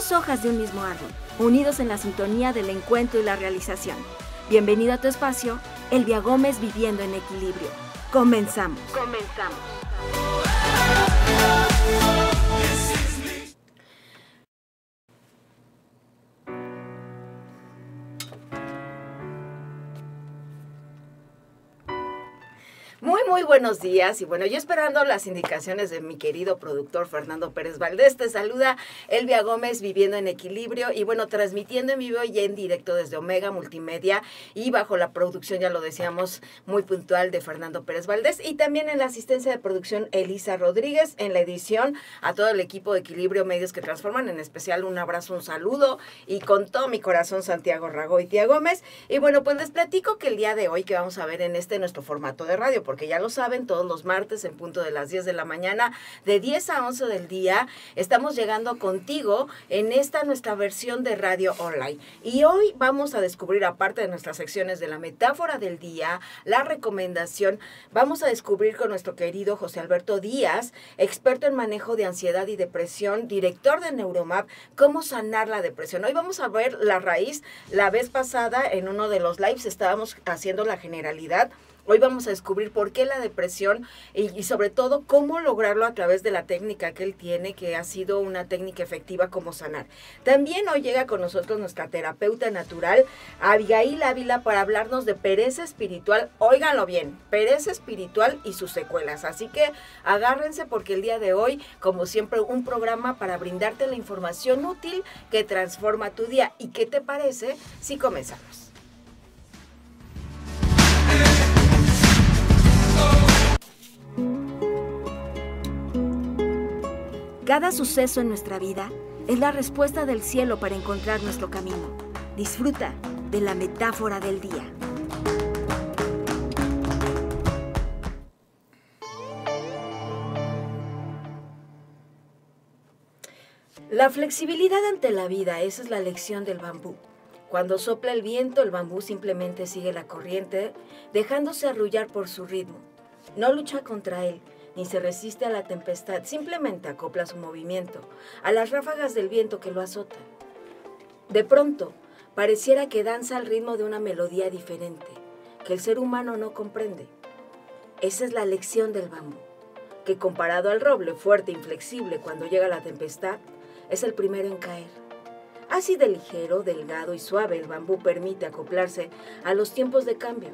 Somos hojas de un mismo árbol, unidos en la sintonía del encuentro y la realización. Bienvenido a tu espacio, Elvia Gómez Viviendo en Equilibrio. Comenzamos. Muy buenos días y bueno, yo esperando las indicaciones de mi querido productor Fernando Pérez Valdés, te saluda Elvia Gómez Viviendo en Equilibrio y bueno, transmitiendo en vivo y en directo desde Omega Multimedia y bajo la producción, ya lo decíamos, muy puntual de Fernando Pérez Valdés y también en la asistencia de producción Elisa Rodríguez, en la edición a todo el equipo de Equilibrio Medios que Transforman, en especial un abrazo, un saludo y con todo mi corazón Santiago Ragoitia Gómez. Y bueno, pues les platico que el día de hoy que vamos a ver en nuestro formato de radio, porque ya lo saben, todos los martes en punto de las 10 de la mañana, de 10 a 11 del día, estamos llegando contigo en esta nuestra versión de radio online. Y hoy vamos a descubrir, aparte de nuestras secciones de la metáfora del día, la recomendación, vamos a descubrir con nuestro querido José Alberto Díaz, experto en manejo de ansiedad y depresión, director de Neuromap, cómo sanar la depresión. Hoy vamos a ver la raíz. La vez pasada en uno de los lives estábamos haciendo la generalidad. Hoy vamos a descubrir por qué la depresión y sobre todo cómo lograrlo a través de la técnica que él tiene, que ha sido una técnica efectiva como sanar. También hoy llega con nosotros nuestra terapeuta natural, Abigail Ávila, para hablarnos de pereza espiritual. Óiganlo bien, pereza espiritual y sus secuelas. Así que agárrense porque el día de hoy, como siempre, un programa para brindarte la información útil que transforma tu día. ¿Y qué te parece si comenzamos? Cada suceso en nuestra vida es la respuesta del cielo para encontrar nuestro camino. Disfruta de la metáfora del día. La flexibilidad ante la vida, esa es la lección del bambú. Cuando sopla el viento, el bambú simplemente sigue la corriente, dejándose arrullar por su ritmo. No lucha contra él, ni se resiste a la tempestad, simplemente acopla su movimiento a las ráfagas del viento que lo azota. De pronto, pareciera que danza al ritmo de una melodía diferente, que el ser humano no comprende. Esa es la lección del bambú, que comparado al roble, fuerte e inflexible cuando llega la tempestad, es el primero en caer. Así de ligero, delgado y suave, el bambú permite acoplarse a los tiempos de cambio.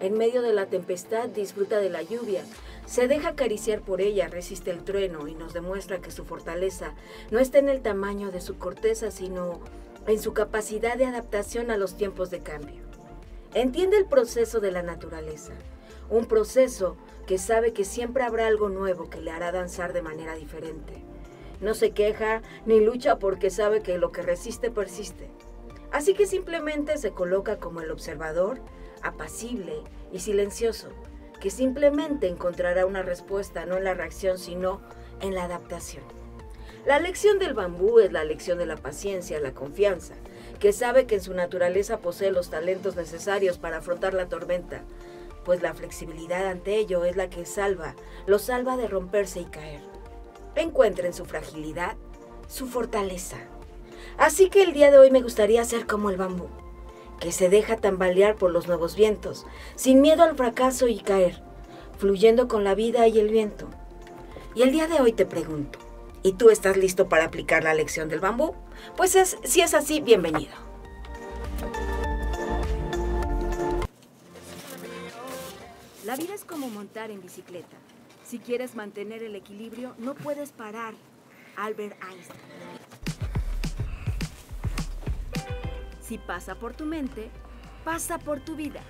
En medio de la tempestad disfruta de la lluvia, se deja acariciar por ella, resiste el trueno y nos demuestra que su fortaleza no está en el tamaño de su corteza, sino en su capacidad de adaptación a los tiempos de cambio. Entiende el proceso de la naturaleza, un proceso que sabe que siempre habrá algo nuevo que le hará danzar de manera diferente. No se queja ni lucha porque sabe que lo que resiste persiste. Así que simplemente se coloca como el observador, apacible y silencioso, que simplemente encontrará una respuesta no en la reacción sino en la adaptación. La lección del bambú es la lección de la paciencia, la confianza, que sabe que en su naturaleza posee los talentos necesarios para afrontar la tormenta, pues la flexibilidad ante ello es la que lo salva de romperse y caer. Encuentra en su fragilidad su fortaleza. Así que el día de hoy me gustaría ser como el bambú, que se deja tambalear por los nuevos vientos, sin miedo al fracaso y caer, fluyendo con la vida y el viento. Y el día de hoy te pregunto, ¿y tú estás listo para aplicar la lección del bambú? Pues si es así, bienvenido. La vida es como montar en bicicleta. Si quieres mantener el equilibrio, no puedes parar. Albert Einstein. Si pasa por tu mente, pasa por tu vida.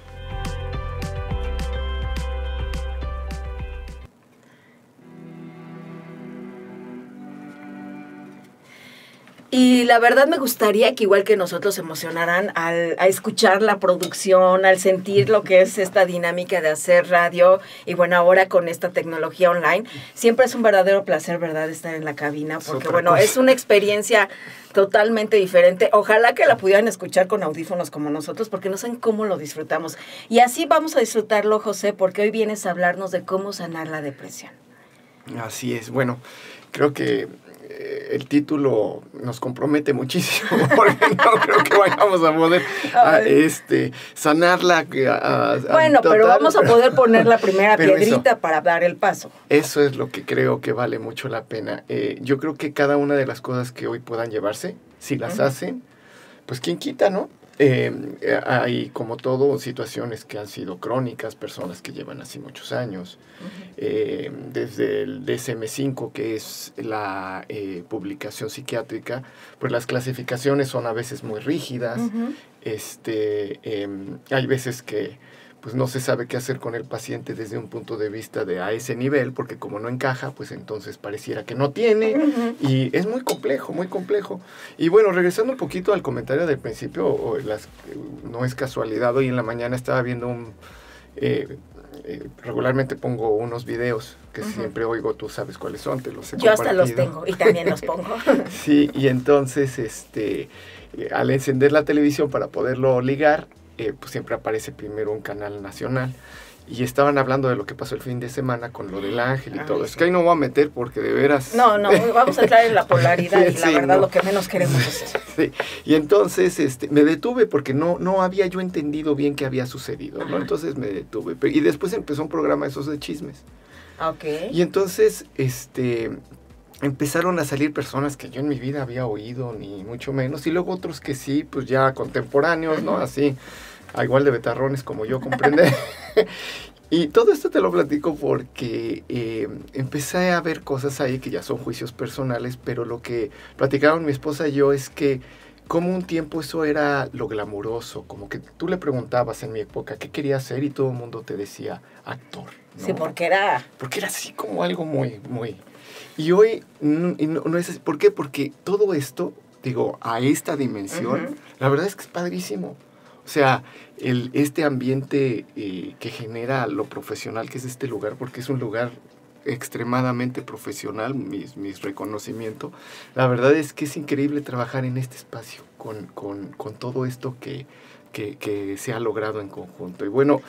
Y la verdad me gustaría que igual que nosotros se emocionaran a escuchar la producción, al sentir lo que es esta dinámica de hacer radio y bueno, ahora con esta tecnología online. Siempre es un verdadero placer, ¿verdad?, estar en la cabina porque bueno, es una experiencia totalmente diferente. Ojalá que la pudieran escuchar con audífonos como nosotros porque no saben cómo lo disfrutamos. Y así vamos a disfrutarlo, José, porque hoy vienes a hablarnos de cómo sanar la depresión. Así es. Bueno, creo que el título nos compromete muchísimo, porque no creo que vayamos a poder sanarla. Bueno, total, pero vamos a poder poner la primera piedrita para dar el paso. Eso es lo que creo que vale mucho la pena. Yo creo que cada una de las cosas que hoy puedan llevarse, si las hacen, pues quién quita, ¿no? Hay, como todo, situaciones que han sido crónicas, personas que llevan así muchos años, desde el DSM-5, que es la publicación psiquiátrica, pues las clasificaciones son a veces muy rígidas, hay veces que pues no se sabe qué hacer con el paciente desde un punto de vista de a ese nivel, porque como no encaja, pues entonces pareciera que no tiene, y es muy complejo, muy complejo. Y bueno, regresando un poquito al comentario del principio, no es casualidad, hoy en la mañana estaba viendo un... regularmente pongo unos videos que siempre oigo, tú sabes cuáles son, te los he compartido. Yo hasta los tengo y también los pongo. Sí, y entonces al encender la televisión para poderlo ligar, pues siempre aparece primero un canal nacional, y estaban hablando de lo que pasó el fin de semana con lo del ángel y todo. Sí. Es que ahí no voy a meter porque de veras... No, no, vamos a entrar en la polaridad, sí, y la verdad lo que menos queremos es eso. Sí. Y entonces me detuve porque no había yo entendido bien qué había sucedido, ¿no? Entonces me detuve. Y después empezó un programa de esos de chismes. Ok. Y entonces empezaron a salir personas que yo en mi vida había oído, ni mucho menos, y luego otros que sí, pues ya contemporáneos, ¿no? Así, igual de betarrones como yo, comprender. Y todo esto te lo platico porque empecé a ver cosas ahí que ya son juicios personales, pero lo que platicaron mi esposa y yo es que como un tiempo eso era lo glamuroso, como que tú le preguntabas en mi época qué quería ser y todo el mundo te decía actor, ¿no? Sí, porque era así como algo muy, muy... Y hoy no es así. ¿Por qué? Porque todo esto, digo, a esta dimensión, la verdad es que es padrísimo. O sea, este ambiente que genera lo profesional que es este lugar, porque es un lugar extremadamente profesional, mi reconocimiento. La verdad es que es increíble trabajar en este espacio con todo esto que se ha logrado en conjunto. Y bueno,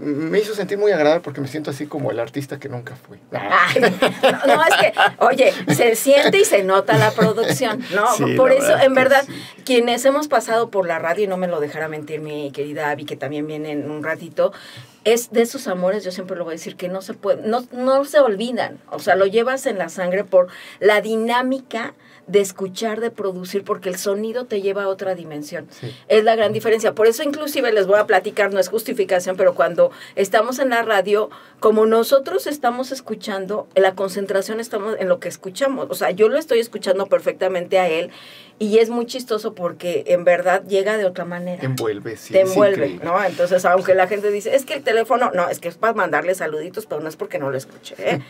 me hizo sentir muy agradable porque me siento así como el artista que nunca fui. Ay, no, es que, oye, se siente y se nota la producción, ¿no? Sí, por eso, en verdad, sí, quienes hemos pasado por la radio, y no me lo dejará mentir mi querida Abby, que también viene en un ratito, es de esos amores, yo siempre lo voy a decir, que no se pueden, no se olvidan. O sea, lo llevas en la sangre por la dinámica de escuchar, de producir, porque el sonido te lleva a otra dimensión. Sí. Es la gran diferencia. Por eso, inclusive, les voy a platicar, no es justificación, pero cuando estamos en la radio, como nosotros estamos escuchando, en la concentración estamos en lo que escuchamos. O sea, yo lo estoy escuchando perfectamente a él, y es muy chistoso porque, en verdad, llega de otra manera. Te envuelve, sí. Te envuelve, ¿no? Entonces, aunque la gente dice, es que el teléfono, no, es que es para mandarle saluditos, pero no es porque no lo escuché, ¿eh?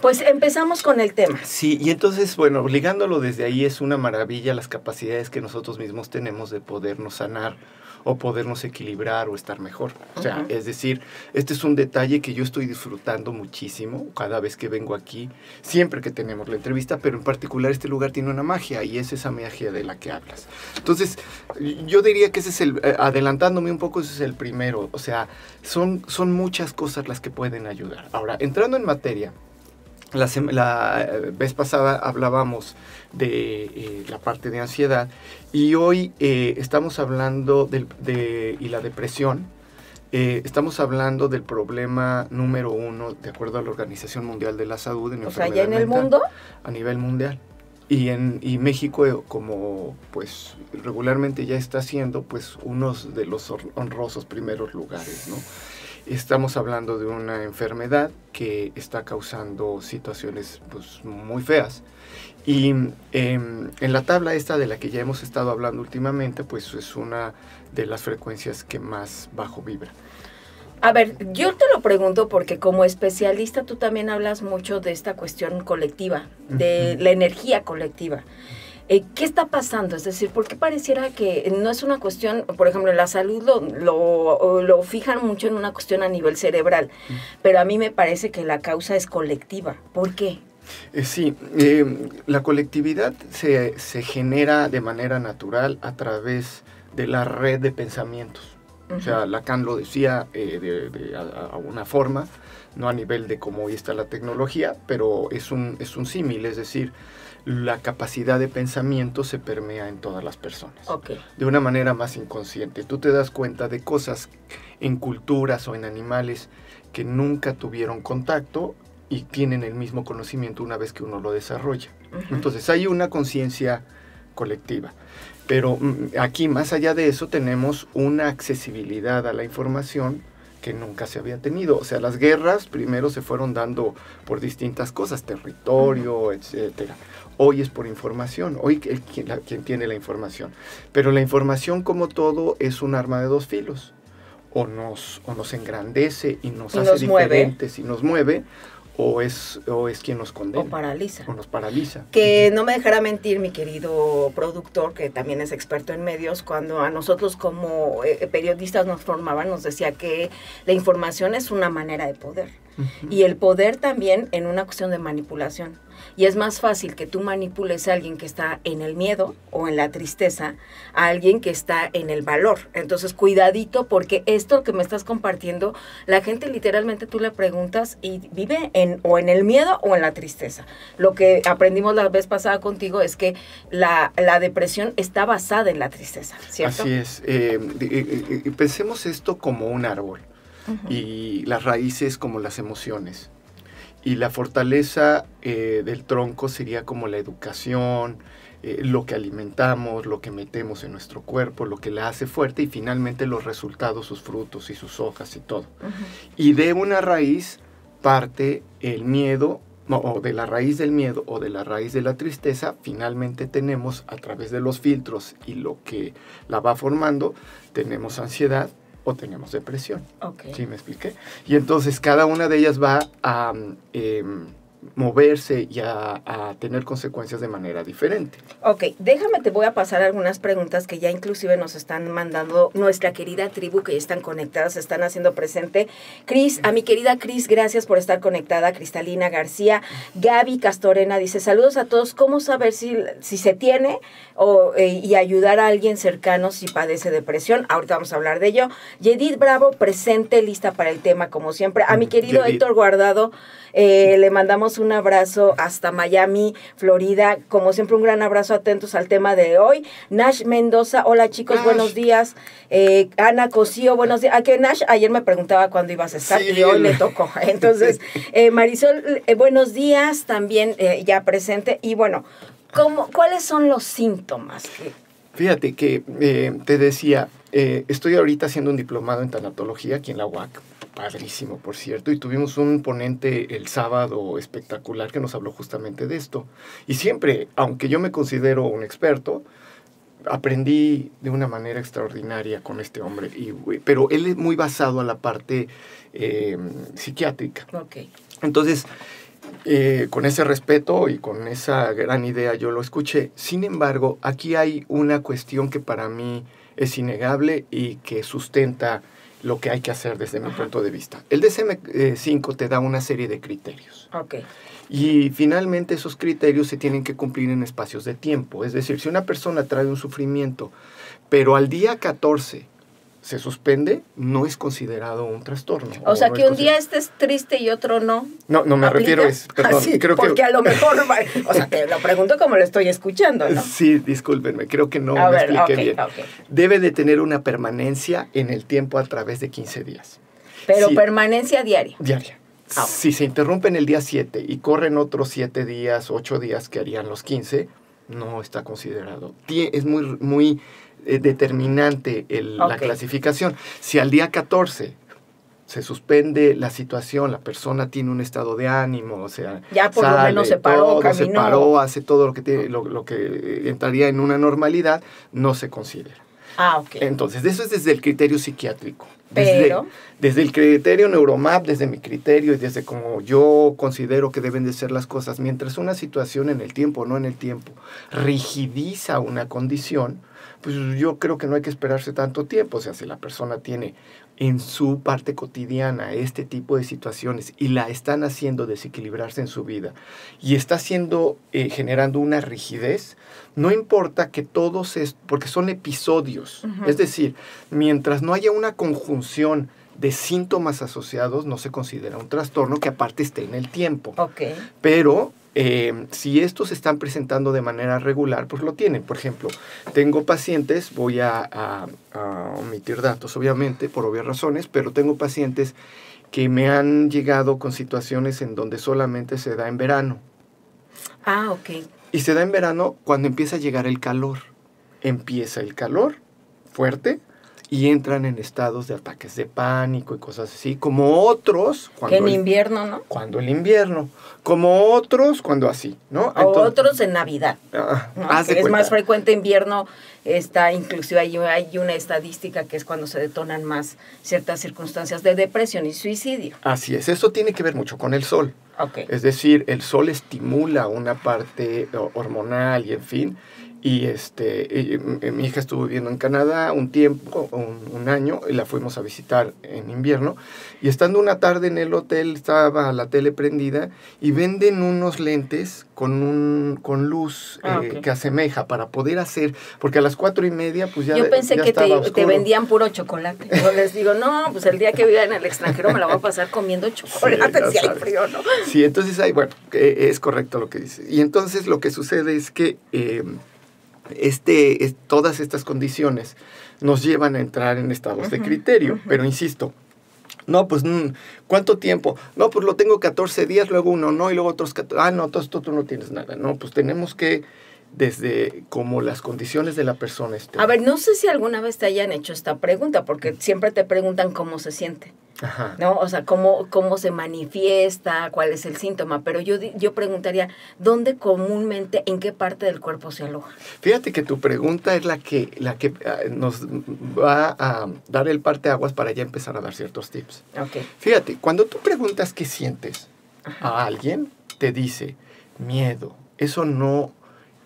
Pues empezamos con el tema. Sí, y entonces, bueno, ligándolo desde ahí es una maravilla las capacidades que nosotros mismos tenemos de podernos sanar o podernos equilibrar o estar mejor. O sea, es decir, este es un detalle que yo estoy disfrutando muchísimo cada vez que vengo aquí, siempre que tenemos la entrevista, pero en particular este lugar tiene una magia y es esa magia de la que hablas. Entonces, yo diría que ese es el, adelantándome un poco, ese es el primero. O sea, son muchas cosas las que pueden ayudar. Ahora, entrando en materia, la vez pasada hablábamos de la parte de ansiedad y hoy estamos hablando y la depresión. Estamos hablando del problema número 1, de acuerdo a la Organización Mundial de la Salud, en enfermedad mental, ¿ya en el mundo? A nivel mundial. Y México, como pues regularmente ya está siendo, pues unos de los honrosos primeros lugares, ¿no? Estamos hablando de una enfermedad que está causando situaciones pues, muy feas. Y en la tabla esta de la que ya hemos estado hablando últimamente, pues es una de las frecuencias que más bajo vibra. A ver, yo te lo pregunto porque como especialista tú también hablas mucho de esta cuestión colectiva, de la energía colectiva. ¿Qué está pasando? Es decir, ¿por qué pareciera que no es una cuestión, por ejemplo, en la salud lo fijan mucho en una cuestión a nivel cerebral, pero a mí me parece que la causa es colectiva? ¿Por qué? Sí, la colectividad se genera de manera natural a través de la red de pensamientos. O sea, Lacan lo decía a una forma, no a nivel de cómo hoy está la tecnología, pero es un símil, es decir, la capacidad de pensamiento se permea en todas las personas, okay, de una manera más inconsciente. Tú te das cuenta de cosas en culturas o en animales que nunca tuvieron contacto y tienen el mismo conocimiento una vez que uno lo desarrolla. Entonces hay una conciencia colectiva. Pero aquí, más allá de eso, tenemos una accesibilidad a la información que nunca se había tenido. O sea, las guerras primero se fueron dando por distintas cosas, territorio, etcétera. Hoy es por información, hoy quien tiene la información. Pero la información, como todo, es un arma de dos filos. O nos engrandece y nos hace diferentes y nos mueve, o es quien nos condena. O nos paraliza. Que no me dejará mentir mi querido productor, que también es experto en medios, cuando a nosotros como periodistas nos formaban, nos decía que la información es una manera de poder. Y el poder también en una cuestión de manipulación. Y es más fácil que tú manipules a alguien que está en el miedo o en la tristeza, a alguien que está en el valor. Entonces, cuidadito, porque esto que me estás compartiendo, la gente literalmente tú le preguntas y vive en el miedo o en la tristeza. Lo que aprendimos la vez pasada contigo es que la depresión está basada en la tristeza, ¿cierto? Así es. Pensemos esto como un árbol y las raíces como las emociones. Y la fortaleza del tronco sería como la educación, lo que alimentamos, lo que metemos en nuestro cuerpo, lo que la hace fuerte y finalmente los resultados, sus frutos y sus hojas y todo. Y de una raíz parte el miedo, o de la raíz del miedo o de la raíz de la tristeza, finalmente tenemos a través de los filtros y lo que la va formando, tenemos ansiedad, o tenemos depresión. Okay. ¿Sí me expliqué? Y entonces cada una de ellas va a moverse y a tener consecuencias de manera diferente. Ok, déjame, te voy a pasar algunas preguntas que ya inclusive nos están mandando nuestra querida tribu, que ya están conectadas, se están haciendo presente. Cris, a mi querida Cris, gracias por estar conectada. Cristalina García, Gaby Castorena dice, saludos a todos, ¿cómo saber si se tiene y ayudar a alguien cercano si padece depresión? Ahorita vamos a hablar de ello. Yedith Bravo, presente, lista para el tema como siempre. A mi querido Héctor Guardado, le mandamos un abrazo hasta Miami, Florida. Como siempre, un gran abrazo, atentos al tema de hoy. Nash Mendoza, hola chicos, Nash, buenos días. Ana Cocío, buenos días. Que Nash ayer me preguntaba cuándo ibas a estar, sí, y hoy le tocó. Entonces, Marisol, buenos días, también ya presente. Y bueno, ¿cuáles son los síntomas? Fíjate que te decía, estoy ahorita haciendo un diplomado en tanatología aquí en la UAC. Padrísimo, por cierto, y tuvimos un ponente el sábado espectacular que nos habló justamente de esto. Y siempre, aunque yo me considero un experto, aprendí de una manera extraordinaria con este hombre, pero él es muy basado a la parte psiquiátrica. Okay. Entonces, con ese respeto y con esa gran idea yo lo escuché. Sin embargo, aquí hay una cuestión que para mí es innegable y que sustenta lo que hay que hacer desde mi punto de vista. El DSM-5 te da una serie de criterios. Okay. Y finalmente esos criterios se tienen que cumplir en espacios de tiempo. Es decir, si una persona trae un sufrimiento, pero al día 14 se suspende, no es considerado un trastorno. O sea, que un día estés triste y otro no. No me refiero a eso. Porque a lo mejor, o sea, te lo pregunto como lo estoy escuchando, ¿no? Sí, discúlpenme, creo que no me expliqué bien. Debe de tener una permanencia en el tiempo a través de 15 días. Pero permanencia diaria. Diaria. Si se interrumpe en el día 7 y corren otros 7 días, 8 días que harían los 15, no está considerado. Es muy, muy determinante la clasificación. Si al día 14 se suspende la situación, la persona tiene un estado de ánimo, o sea, ya por lo menos se paró, caminó, se paró, hace todo lo que tiene, lo que entraría en una normalidad, no se considera. Entonces, eso es desde el criterio psiquiátrico. Desde el criterio Neuromap, desde mi criterio y desde como yo considero que deben de ser las cosas, mientras una situación en el tiempo, no en el tiempo, rigidiza una condición, pues yo creo que no hay que esperarse tanto tiempo. O sea, si la persona tiene en su parte cotidiana este tipo de situaciones y la están haciendo desequilibrarse en su vida y está haciendo, generando una rigidez, no importa que todos, porque son episodios. Uh-huh. Es decir, mientras no haya una conjunción de síntomas asociados, no se considera un trastorno que aparte esté en el tiempo. Okay. Pero si estos se están presentando de manera regular, pues lo tienen. Por ejemplo, tengo pacientes, voy a omitir datos, obviamente, por obvias razones, pero tengo pacientes que me han llegado con situaciones en donde solamente se da en verano. Ah, ok. Y se da en verano cuando empieza a llegar el calor. Empieza el calor fuerte y entran en estados de ataques de pánico y cosas así, como otros cuando que en invierno, ¿no? Cuando el invierno, como otros cuando así, ¿no? O entonces, otros en Navidad, ¿no? Que es más frecuente invierno, inclusive hay una estadística que es cuando se detonan más ciertas circunstancias de depresión y suicidio. Así es, eso tiene que ver mucho con el sol. Okay. Es decir, el sol estimula una parte hormonal y en fin. Y mi hija estuvo viviendo en Canadá un tiempo, un año, y la fuimos a visitar en invierno. Y estando una tarde en el hotel, estaba la tele prendida, y venden unos lentes con luz que asemeja para poder hacer, porque a las 4:30, pues ya. Yo pensé ya que te vendían puro chocolate. Yo les digo, no, pues el día que viva en el extranjero me la voy a pasar comiendo chocolate, sí, si hay frío, ¿no? Sí, entonces bueno, es correcto lo que dice. Y entonces lo que sucede es que todas estas condiciones nos llevan a entrar en estados de criterio, pero insisto, no, pues, ¿cuánto tiempo? No, pues lo tengo 14 días, luego uno no, y luego otros 14, no, tú no tienes nada, no, pues tenemos que, desde como las condiciones de la persona. A ver, no sé si alguna vez te hayan hecho esta pregunta, porque siempre te preguntan cómo se siente. Ajá. ¿No? O sea, cómo se manifiesta, cuál es el síntoma, pero yo preguntaría, ¿dónde comúnmente, en qué parte del cuerpo se aloja? Fíjate que tu pregunta es la que nos va a dar el parteaguas para ya empezar a dar ciertos tips. Okay. Fíjate, cuando tú preguntas qué sientes, ajá, a alguien, te dice miedo. Eso no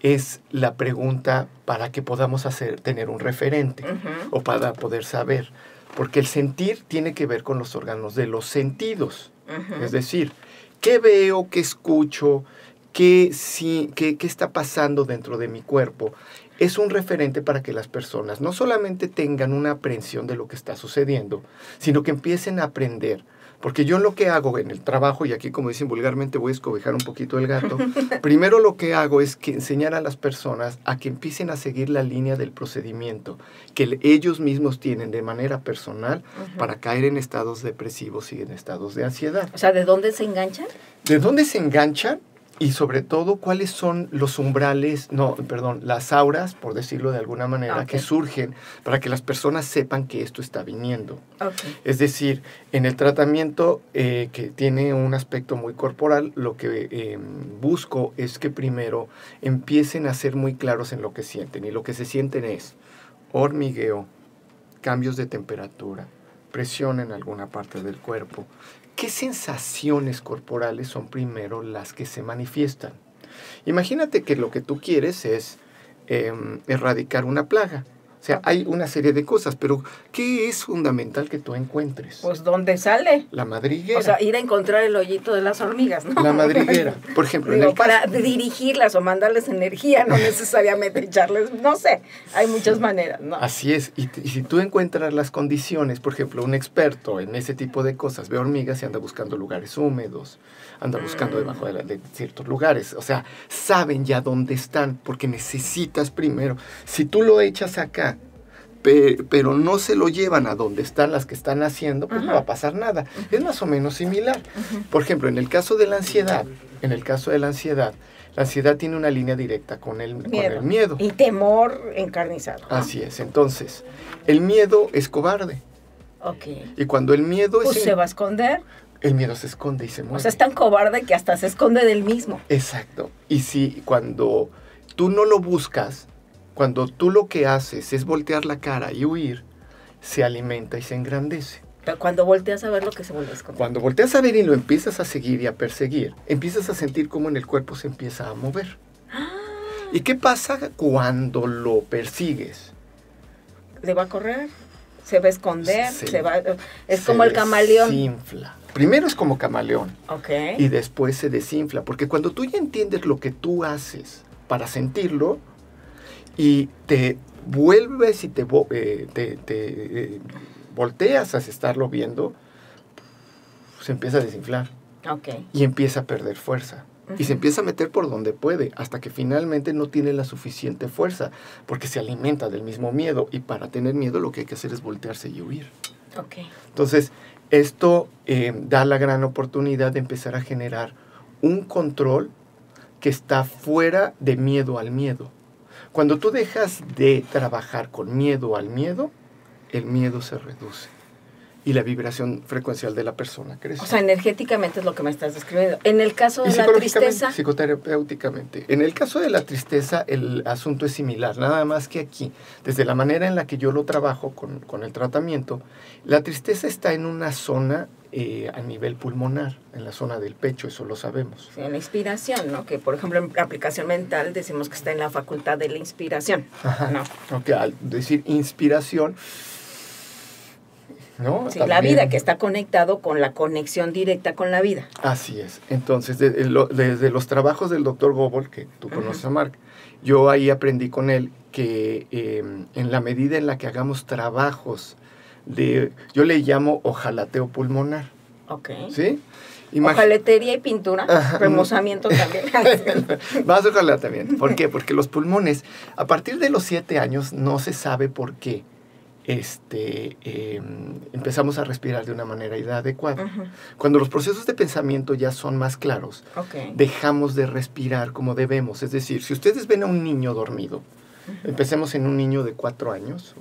es la pregunta para que podamos tener un referente, o para poder saber. Porque el sentir tiene que ver con los órganos de los sentidos. Uh-huh. Es decir, ¿qué veo? ¿Qué escucho? ¿Qué está pasando dentro de mi cuerpo? Es un referente para que las personas no solamente tengan una aprehensión de lo que está sucediendo, sino que empiecen a aprender. Porque yo lo que hago en el trabajo, y aquí como dicen vulgarmente voy a escobejar un poquito el gato, primero lo que hago es que enseñar a las personas a que empiecen a seguir la línea del procedimiento que ellos mismos tienen de manera personal, para caer en estados depresivos y en estados de ansiedad. O sea, ¿de dónde se enganchan? ¿De dónde se enganchan? Y sobre todo, ¿cuáles son los umbrales, las auras, por decirlo de alguna manera, que surgen para que las personas sepan que esto está viniendo? Okay. Es decir, en el tratamiento que tiene un aspecto muy corporal, lo que busco es que primero empiecen a ser muy claros en lo que sienten. Y lo que se sienten es hormigueo, cambios de temperatura, presión en alguna parte del cuerpo. ¿Qué sensaciones corporales son primero las que se manifiestan? Imagínate que lo que tú quieres es erradicar una plaga. O sea, hay una serie de cosas, pero ¿qué es fundamental que tú encuentres? Pues, ¿dónde sale? La madriguera. O sea, ir a encontrar el hoyito de las hormigas, ¿no? La madriguera, por ejemplo. Digo, en el para dirigirlas o mandarles energía, no necesariamente echarles, no sé, hay muchas maneras, ¿no? Así es, y si tú encuentras las condiciones, por ejemplo, un experto en ese tipo de cosas ve hormigas y anda buscando lugares húmedos, anda buscando debajo de ciertos lugares, o sea, saben ya dónde están, porque necesitas primero. Si tú lo echas acá, pero no se lo llevan a donde están las que están haciendo, pues no va a pasar nada. Es más o menos similar. Por ejemplo, en el caso de la ansiedad, la ansiedad tiene una línea directa con el miedo. Y temor encarnizado, ¿no? Así es. Entonces, el miedo es cobarde. Okay. Y cuando el miedo pues se va a esconder. El miedo se esconde y se muere. O sea, es tan cobarde que hasta se esconde del mismo. Exacto. Y si cuando tú no lo buscas, cuando tú lo que haces es voltear la cara y huir, se alimenta y se engrandece. Pero cuando volteas a ver lo que se vuelve a esconder. Cuando volteas a ver y lo empiezas a seguir y a perseguir, empiezas a sentir cómo en el cuerpo se empieza a mover. ¿Y qué pasa cuando lo persigues? Le va a correr, se va a esconder, como el camaleón. Desinfla. Primero es como camaleón. Okay. Y después se desinfla. Porque cuando tú ya entiendes lo que tú haces para sentirlo y te vuelves y te volteas a estarlo viendo, se empieza a desinflar. Okay. Y empieza a perder fuerza. Y se empieza a meter por donde puede, hasta que finalmente no tiene la suficiente fuerza, porque se alimenta del mismo miedo, y para tener miedo lo que hay que hacer es voltearse y huir. Okay. Entonces, esto da la gran oportunidad de empezar a generar un control que está fuera de miedo al miedo. Cuando tú dejas de trabajar con miedo al miedo, el miedo se reduce. Y la vibración frecuencial de la persona crece. O sea, energéticamente es lo que me estás describiendo. En el caso de la tristeza... Psicoterapéuticamente. En el caso de la tristeza, el asunto es similar. Nada más que aquí, desde la manera en la que yo lo trabajo con el tratamiento, la tristeza está en una zona a nivel pulmonar, en la zona del pecho, eso lo sabemos. Sí, en la inspiración, ¿no? Que, por ejemplo, en aplicación mental decimos que está en la facultad de la inspiración. Ajá. ¿No? Okay, al decir inspiración... ¿no? Sí, la vida que está conectado con la conexión directa con la vida. Así es. Entonces, desde los trabajos del doctor Gobol, que tú conoces a Mark, yo ahí aprendí con él que en la medida en la que hagamos trabajos de, yo le llamo ojalateo pulmonar. Ok. ¿Sí? Ojalatería y pintura, remozamiento también. Vas a ojalá también. ¿Por qué? Porque los pulmones, a partir de los 7 años, no se sabe por qué. Empezamos a respirar de una manera inadecuada. Cuando los procesos de pensamiento ya son más claros, dejamos de respirar como debemos. Es decir, si ustedes ven a un niño dormido, empecemos en un niño de 4 años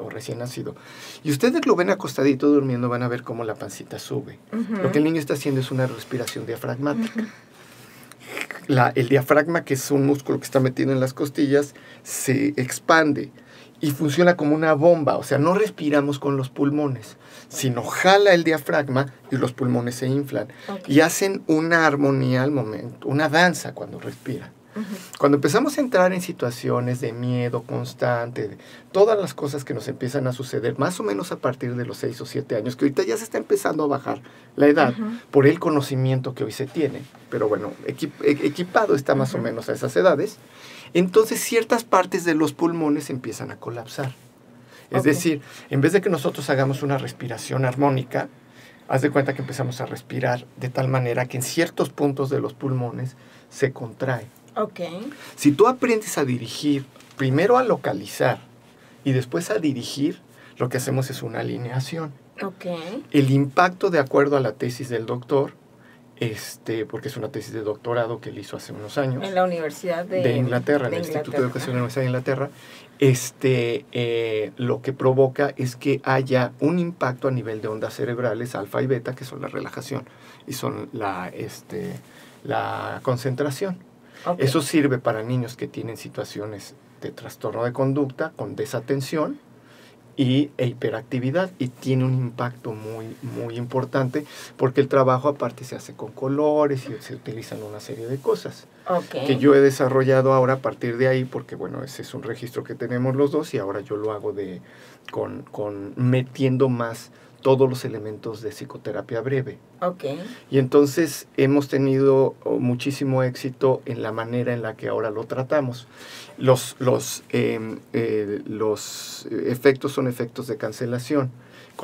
o recién nacido, y ustedes lo ven acostadito durmiendo, van a ver cómo la pancita sube. Lo que el niño está haciendo es una respiración diafragmática. El diafragma, que es un músculo que está metido en las costillas, se expande. Y funciona como una bomba, o sea, no respiramos con los pulmones, sino jala el diafragma y los pulmones se inflan. Y hacen una armonía al momento, una danza cuando respiran. Cuando empezamos a entrar en situaciones de miedo constante, de todas las cosas que nos empiezan a suceder, más o menos a partir de los 6 o 7 años, que ahorita ya se está empezando a bajar la edad por el conocimiento que hoy se tiene, pero bueno, equipado está más o menos a esas edades, entonces ciertas partes de los pulmones empiezan a colapsar. Es decir, en vez de que nosotros hagamos una respiración armónica, haz de cuenta que empezamos a respirar de tal manera que en ciertos puntos de los pulmones se contrae. Si tú aprendes a dirigir, primero a localizar y después a dirigir, lo que hacemos es una alineación. El impacto, de acuerdo a la tesis del doctor, porque es una tesis de doctorado que él hizo hace unos años. En la Universidad de Inglaterra, en el Instituto de Educación de la Universidad de Inglaterra. Lo que provoca es que haya un impacto a nivel de ondas cerebrales, alfa y beta, que son la relajación y son la concentración. Eso sirve para niños que tienen situaciones de trastorno de conducta, con desatención e hiperactividad, y tiene un impacto muy, muy importante, porque el trabajo aparte se hace con colores y se utilizan una serie de cosas que yo he desarrollado ahora a partir de ahí, porque bueno, ese es un registro que tenemos los dos, y ahora yo lo hago con metiendo más todos los elementos de psicoterapia breve. Y entonces hemos tenido muchísimo éxito en la manera en la que ahora lo tratamos. Los efectos son efectos de cancelación,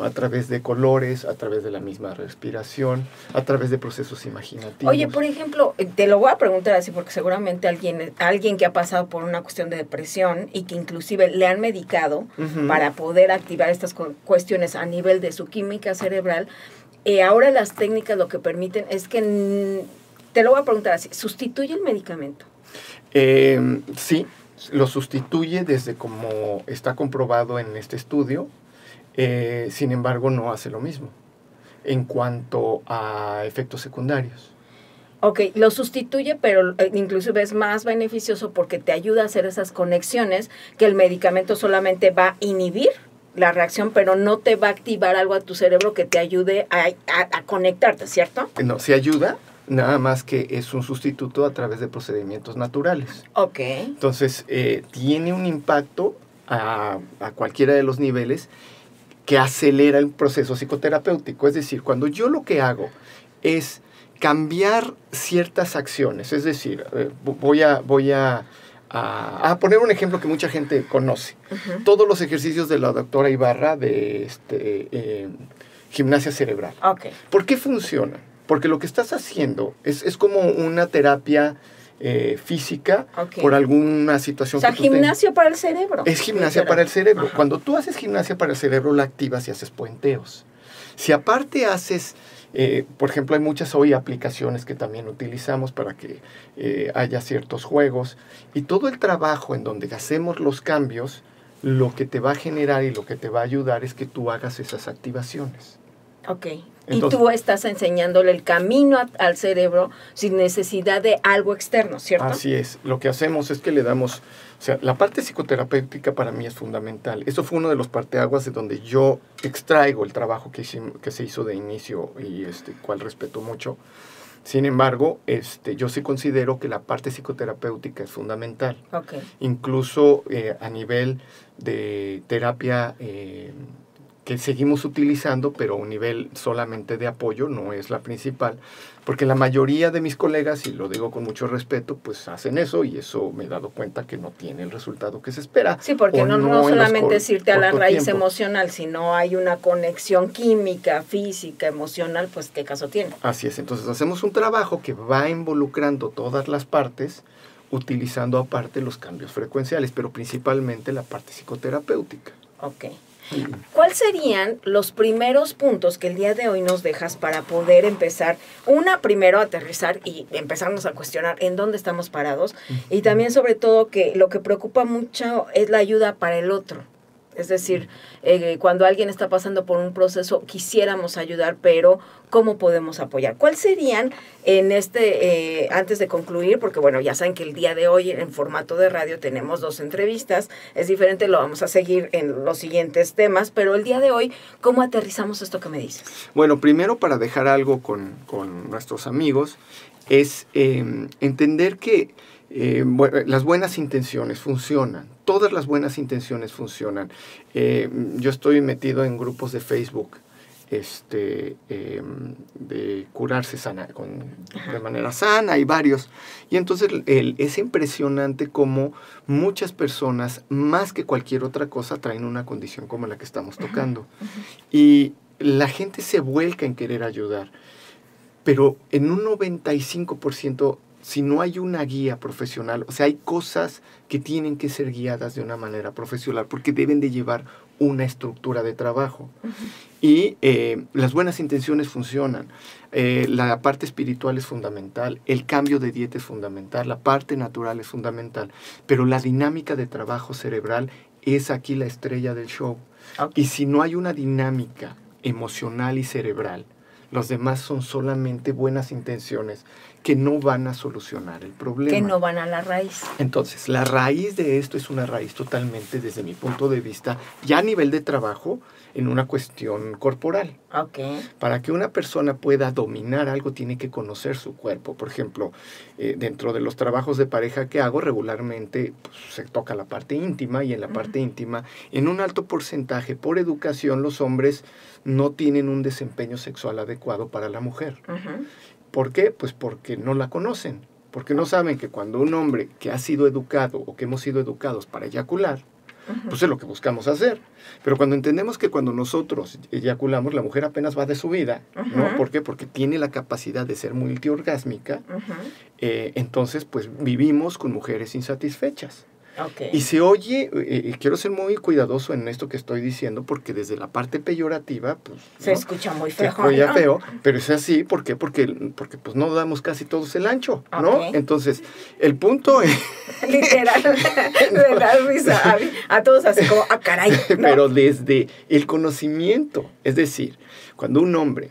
a través de colores, a través de la misma respiración, a través de procesos imaginativos. Oye, por ejemplo, te lo voy a preguntar así, porque seguramente alguien que ha pasado por una cuestión de depresión y que inclusive le han medicado para poder activar estas cuestiones a nivel de su química cerebral, ahora las técnicas lo que permiten es que, te lo voy a preguntar así, ¿sustituye el medicamento? Sí, lo sustituye desde como está comprobado en este estudio. Sin embargo, no hace lo mismo en cuanto a efectos secundarios. Lo sustituye, pero inclusive es más beneficioso porque te ayuda a hacer esas conexiones que el medicamento solamente va a inhibir la reacción, pero no te va a activar algo a tu cerebro que te ayude a conectarte, ¿cierto? No, sí ayuda, nada más que es un sustituto a través de procedimientos naturales. Ok. Entonces, tiene un impacto a cualquiera de los niveles que acelera el proceso psicoterapéutico. Es decir, cuando yo lo que hago es cambiar ciertas acciones, es decir, voy a poner un ejemplo que mucha gente conoce. Uh-huh. Todos los ejercicios de la doctora Ibarra de gimnasia cerebral. Okay. ¿Por qué funciona? Porque lo que estás haciendo es como una terapia física, okay, por alguna situación. O sea, que gimnasio para el cerebro. Es gimnasia para el cerebro. Ajá. Cuando tú haces gimnasia para el cerebro, la activas y haces puenteos. Si aparte haces... por ejemplo, hay muchas hoy aplicaciones que también utilizamos para que haya ciertos juegos. Y todo el trabajo en donde hacemos los cambios, lo que te va a generar y lo que te va a ayudar es que tú hagas esas activaciones. Ok. Entonces, y tú estás enseñándole el camino al cerebro sin necesidad de algo externo, ¿cierto? Así es. Lo que hacemos es que le damos... O sea, la parte psicoterapéutica para mí es fundamental. Eso fue uno de los parteaguas de donde yo extraigo el trabajo que se hizo de inicio y cual respeto mucho. Sin embargo, yo sí considero que la parte psicoterapéutica es fundamental. Okay. Incluso a nivel de terapia... que seguimos utilizando, pero a un nivel solamente de apoyo, no es la principal, porque la mayoría de mis colegas, y lo digo con mucho respeto, pues hacen eso, y eso me he dado cuenta que no tiene el resultado que se espera. Sí, porque no solamente es irte a la raíz emocional, sino hay una conexión química, física, emocional, pues ¿qué caso tiene? Así es, entonces hacemos un trabajo que va involucrando todas las partes, utilizando aparte los cambios frecuenciales, pero principalmente la parte psicoterapéutica. Ok. ¿Cuáles serían los primeros puntos que el día de hoy nos dejas para poder empezar? Primero aterrizar y empezarnos a cuestionar en dónde estamos parados, y también sobre todo que lo que preocupa mucho es la ayuda para el otro. Es decir, cuando alguien está pasando por un proceso, quisiéramos ayudar, pero ¿cómo podemos apoyar? ¿Cuáles serían antes de concluir? Porque bueno, ya saben que el día de hoy en formato de radio tenemos dos entrevistas, es diferente, lo vamos a seguir en los siguientes temas, pero el día de hoy, ¿cómo aterrizamos esto que me dices? Bueno, primero para dejar algo con nuestros amigos, es entender que las buenas intenciones funcionan, todas las buenas intenciones funcionan. Yo estoy metido en grupos de Facebook de curarse sana, de manera sana, hay varios. Y entonces es impresionante cómo muchas personas, más que cualquier otra cosa, traen una condición como la que estamos tocando. Y la gente se vuelca en querer ayudar, pero en un 95%... si no hay una guía profesional, o sea, hay cosas que tienen que ser guiadas de una manera profesional porque deben de llevar una estructura de trabajo. Uh-huh. Y las buenas intenciones funcionan. La parte espiritual es fundamental, el cambio de dieta es fundamental, la parte natural es fundamental, pero la dinámica de trabajo cerebral es aquí la estrella del show. Okay. Y si no hay una dinámica emocional y cerebral, los demás son solamente buenas intenciones que no van a solucionar el problema. Que no van a la raíz. Entonces, la raíz de esto es una raíz totalmente, desde mi punto de vista, ya a nivel de trabajo, en una cuestión corporal. Ok. Para que una persona pueda dominar algo, tiene que conocer su cuerpo. Por ejemplo, dentro de los trabajos de pareja que hago, regularmente pues, se toca la parte íntima, y en la parte íntima, en un alto porcentaje, por educación, los hombres no tienen un desempeño sexual adecuado para la mujer. ¿Por qué? Pues porque no la conocen, porque no saben que cuando un hombre que ha sido educado o que hemos sido educados para eyacular, pues es lo que buscamos hacer. Pero cuando entendemos que cuando nosotros eyaculamos, la mujer apenas va de su vida, ¿no? ¿Por qué? Porque tiene la capacidad de ser multiorgásmica, entonces pues vivimos con mujeres insatisfechas. Okay. Y se oye, quiero ser muy cuidadoso en esto que estoy diciendo, porque desde la parte peyorativa, pues... Se escucha muy feo. Se oye feo, pero es así, ¿por qué? Porque pues no damos casi todos el ancho, ¿no? Okay. Entonces, el punto es... Literal, de la risa a todos así como, ¡ah, caray! ¿No? Pero desde el conocimiento, es decir, cuando un hombre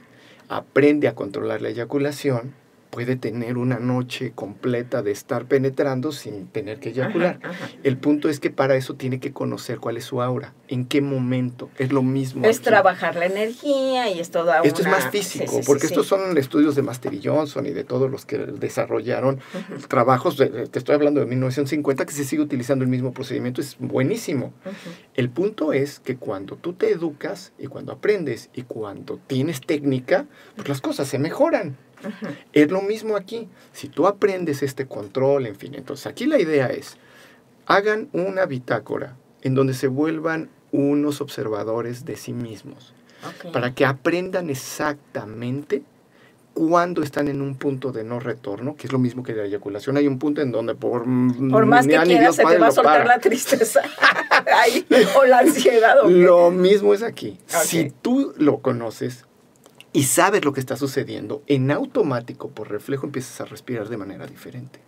aprende a controlar la eyaculación, puede tener una noche completa de estar penetrando sin tener que eyacular. Ajá, ajá. El punto es que para eso tiene que conocer cuál es su aura, en qué momento. Es lo mismo. Es aquí trabajar la energía y es todo ahora. Esto es más físico, porque estos son estudios de Master y Johnson y de todos los que desarrollaron trabajos, te estoy hablando de 1950, que se sigue utilizando el mismo procedimiento, es buenísimo. El punto es que cuando tú te educas y cuando aprendes y cuando tienes técnica, pues las cosas se mejoran. Ajá. Es lo mismo aquí, si tú aprendes este control, en fin, entonces aquí la idea es, hagan una bitácora en donde se vuelvan unos observadores de sí mismos, para que aprendan exactamente cuando están en un punto de no retorno, que es lo mismo que la eyaculación. Hay un punto en donde por más que quieras se te va a soltar la tristeza ahí, o la ansiedad. ¿O lo mismo es aquí? Si tú lo conoces y sabes lo que está sucediendo, en automático, por reflejo, empiezas a respirar de manera diferente.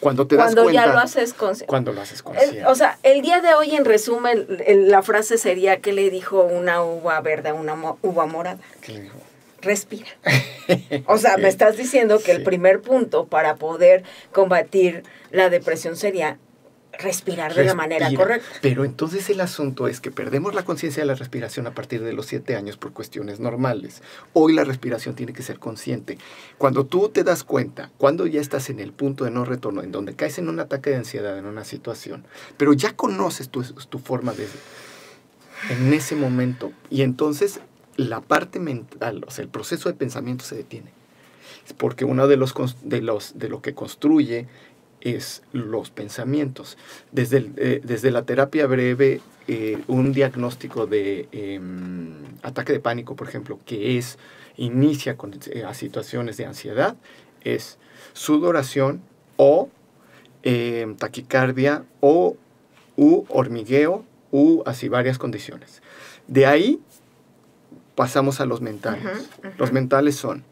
Cuando te das cuenta. Ya lo haces consciente. Cuando lo haces consciente. O sea, el día de hoy, en resumen, la frase sería, ¿qué le dijo una uva verde a una uva morada? ¿Qué le dijo? Respira. O sea, me estás diciendo que el primer punto para poder combatir la depresión sería respirar de la manera correcta. Pero entonces el asunto es que perdemos la conciencia de la respiración a partir de los 7 años por cuestiones normales. Hoy la respiración tiene que ser consciente. Cuando tú te das cuenta, cuando ya estás en el punto de no retorno, en donde caes en un ataque de ansiedad, en una situación, pero ya conoces tu forma de... en ese momento. Y entonces la parte mental, o sea, el proceso de pensamiento se detiene. Es porque uno de lo que construye es los pensamientos. Desde la terapia breve, un diagnóstico de ataque de pánico, por ejemplo, que inicia con situaciones de ansiedad, es sudoración o taquicardia o hormigueo, así varias condiciones. De ahí pasamos a los mentales. Uh-huh, uh-huh. Los mentales son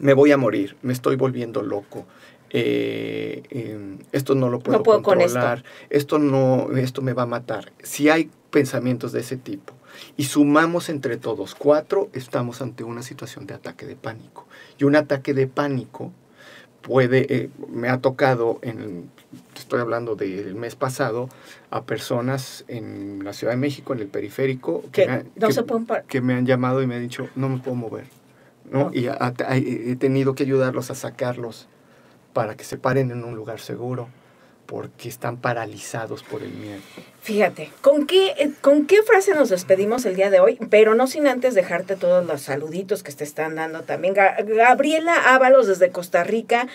me voy a morir, me estoy volviendo loco, esto no lo puedo controlar, esto me va a matar. Si hay pensamientos de ese tipo y sumamos entre todos 4, estamos ante una situación de ataque de pánico. Y un ataque de pánico puede, me ha tocado, estoy hablando del mes pasado, a personas en la Ciudad de México, en el periférico, que me han llamado y me han dicho, no me puedo mover. ¿No? Okay. Y he tenido que ayudarlos a sacarlos para que se paren en un lugar seguro, porque están paralizados por el miedo. Fíjate, ¿con qué frase nos despedimos el día de hoy? Pero no sin antes dejarte todos los saluditos que te están dando también. Gabriela Ábalos desde Costa Rica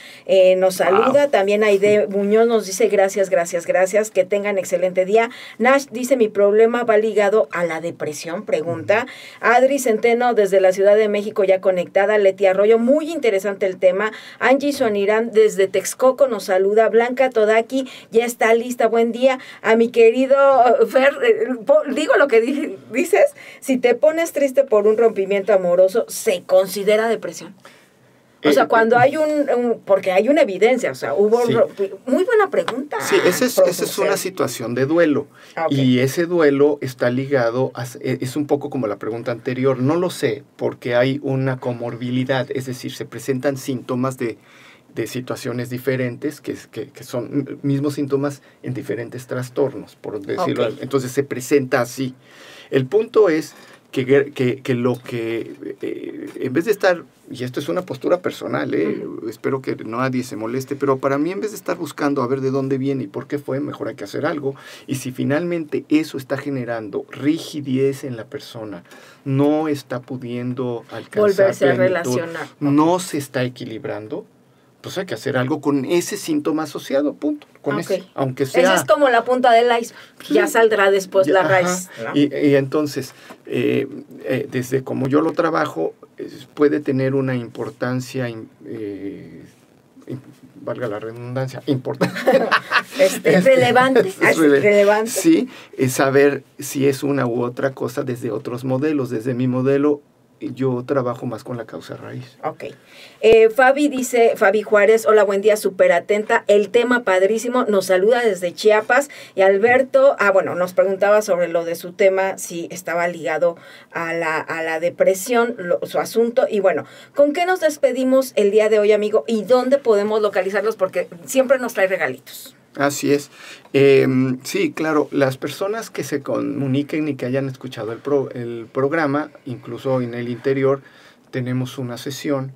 nos saluda. Wow. También Aide Muñoz nos dice gracias, gracias, gracias. Que tengan excelente día. Nash dice, mi problema va ligado a la depresión, pregunta. Adri Centeno desde la Ciudad de México ya conectada. Leti Arroyo, muy interesante el tema. Angie Sonirán desde Texcoco nos saluda. Blanca Todaki ya está lista. Buen día a mi querido Fer, digo lo que dices, si te pones triste por un rompimiento amoroso, ¿se considera depresión? O sea, cuando hay porque hay una evidencia, o sea, hubo... Sí. Muy buena pregunta. Sí, esa es una situación de duelo. Y ese duelo está ligado, es un poco como la pregunta anterior, no lo sé, porque hay una comorbilidad, es decir, se presentan síntomas de situaciones diferentes, que son mismos síntomas en diferentes trastornos, por decirlo. Entonces se presenta así. El punto es que lo que, en vez de estar, y esto es una postura personal, espero que nadie se moleste, pero para mí en vez de estar buscando a ver de dónde viene y por qué fue, mejor hay que hacer algo. Y si finalmente eso está generando rigidez en la persona, no está pudiendo alcanzar volverse a relacionar, no se está equilibrando, pues hay que hacer algo con ese síntoma asociado, punto. Con ese, aunque sea... Esa es como la punta del iceberg, ya saldrá después la raíz. ¿No? Y entonces, desde como yo lo trabajo, puede tener una importancia, valga la redundancia, importante. relevante. Sí, es saber si es una u otra cosa desde otros modelos. Desde mi modelo yo trabajo más con la causa raíz. Ok. Fabi dice, Fabi Juárez, hola, buen día, súper atenta. El tema padrísimo, nos saluda desde Chiapas. Y Alberto, bueno, nos preguntaba sobre lo de su tema, si estaba ligado a la depresión, su asunto. Y bueno, ¿con qué nos despedimos el día de hoy, amigo? ¿Y dónde podemos localizarlos? Porque siempre nos trae regalitos. Así es. Sí, claro, las personas que se comuniquen y que hayan escuchado el programa, incluso en el interior, tenemos una sesión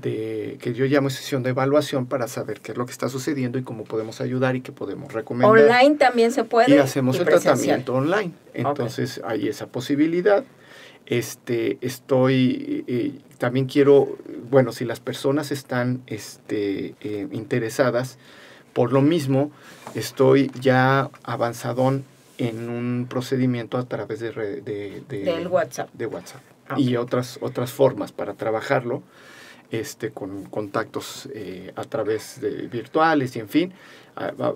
que yo llamo sesión de evaluación para saber qué es lo que está sucediendo y cómo podemos ayudar y qué podemos recomendar. Online también se puede. Y hacemos el tratamiento online. Entonces, okay, hay esa posibilidad. También quiero, bueno, si las personas están interesadas, por lo mismo, estoy ya avanzadón en un procedimiento a través del WhatsApp. De WhatsApp. Okay. Y otras formas para trabajarlo, con contactos a través de virtuales y en fin,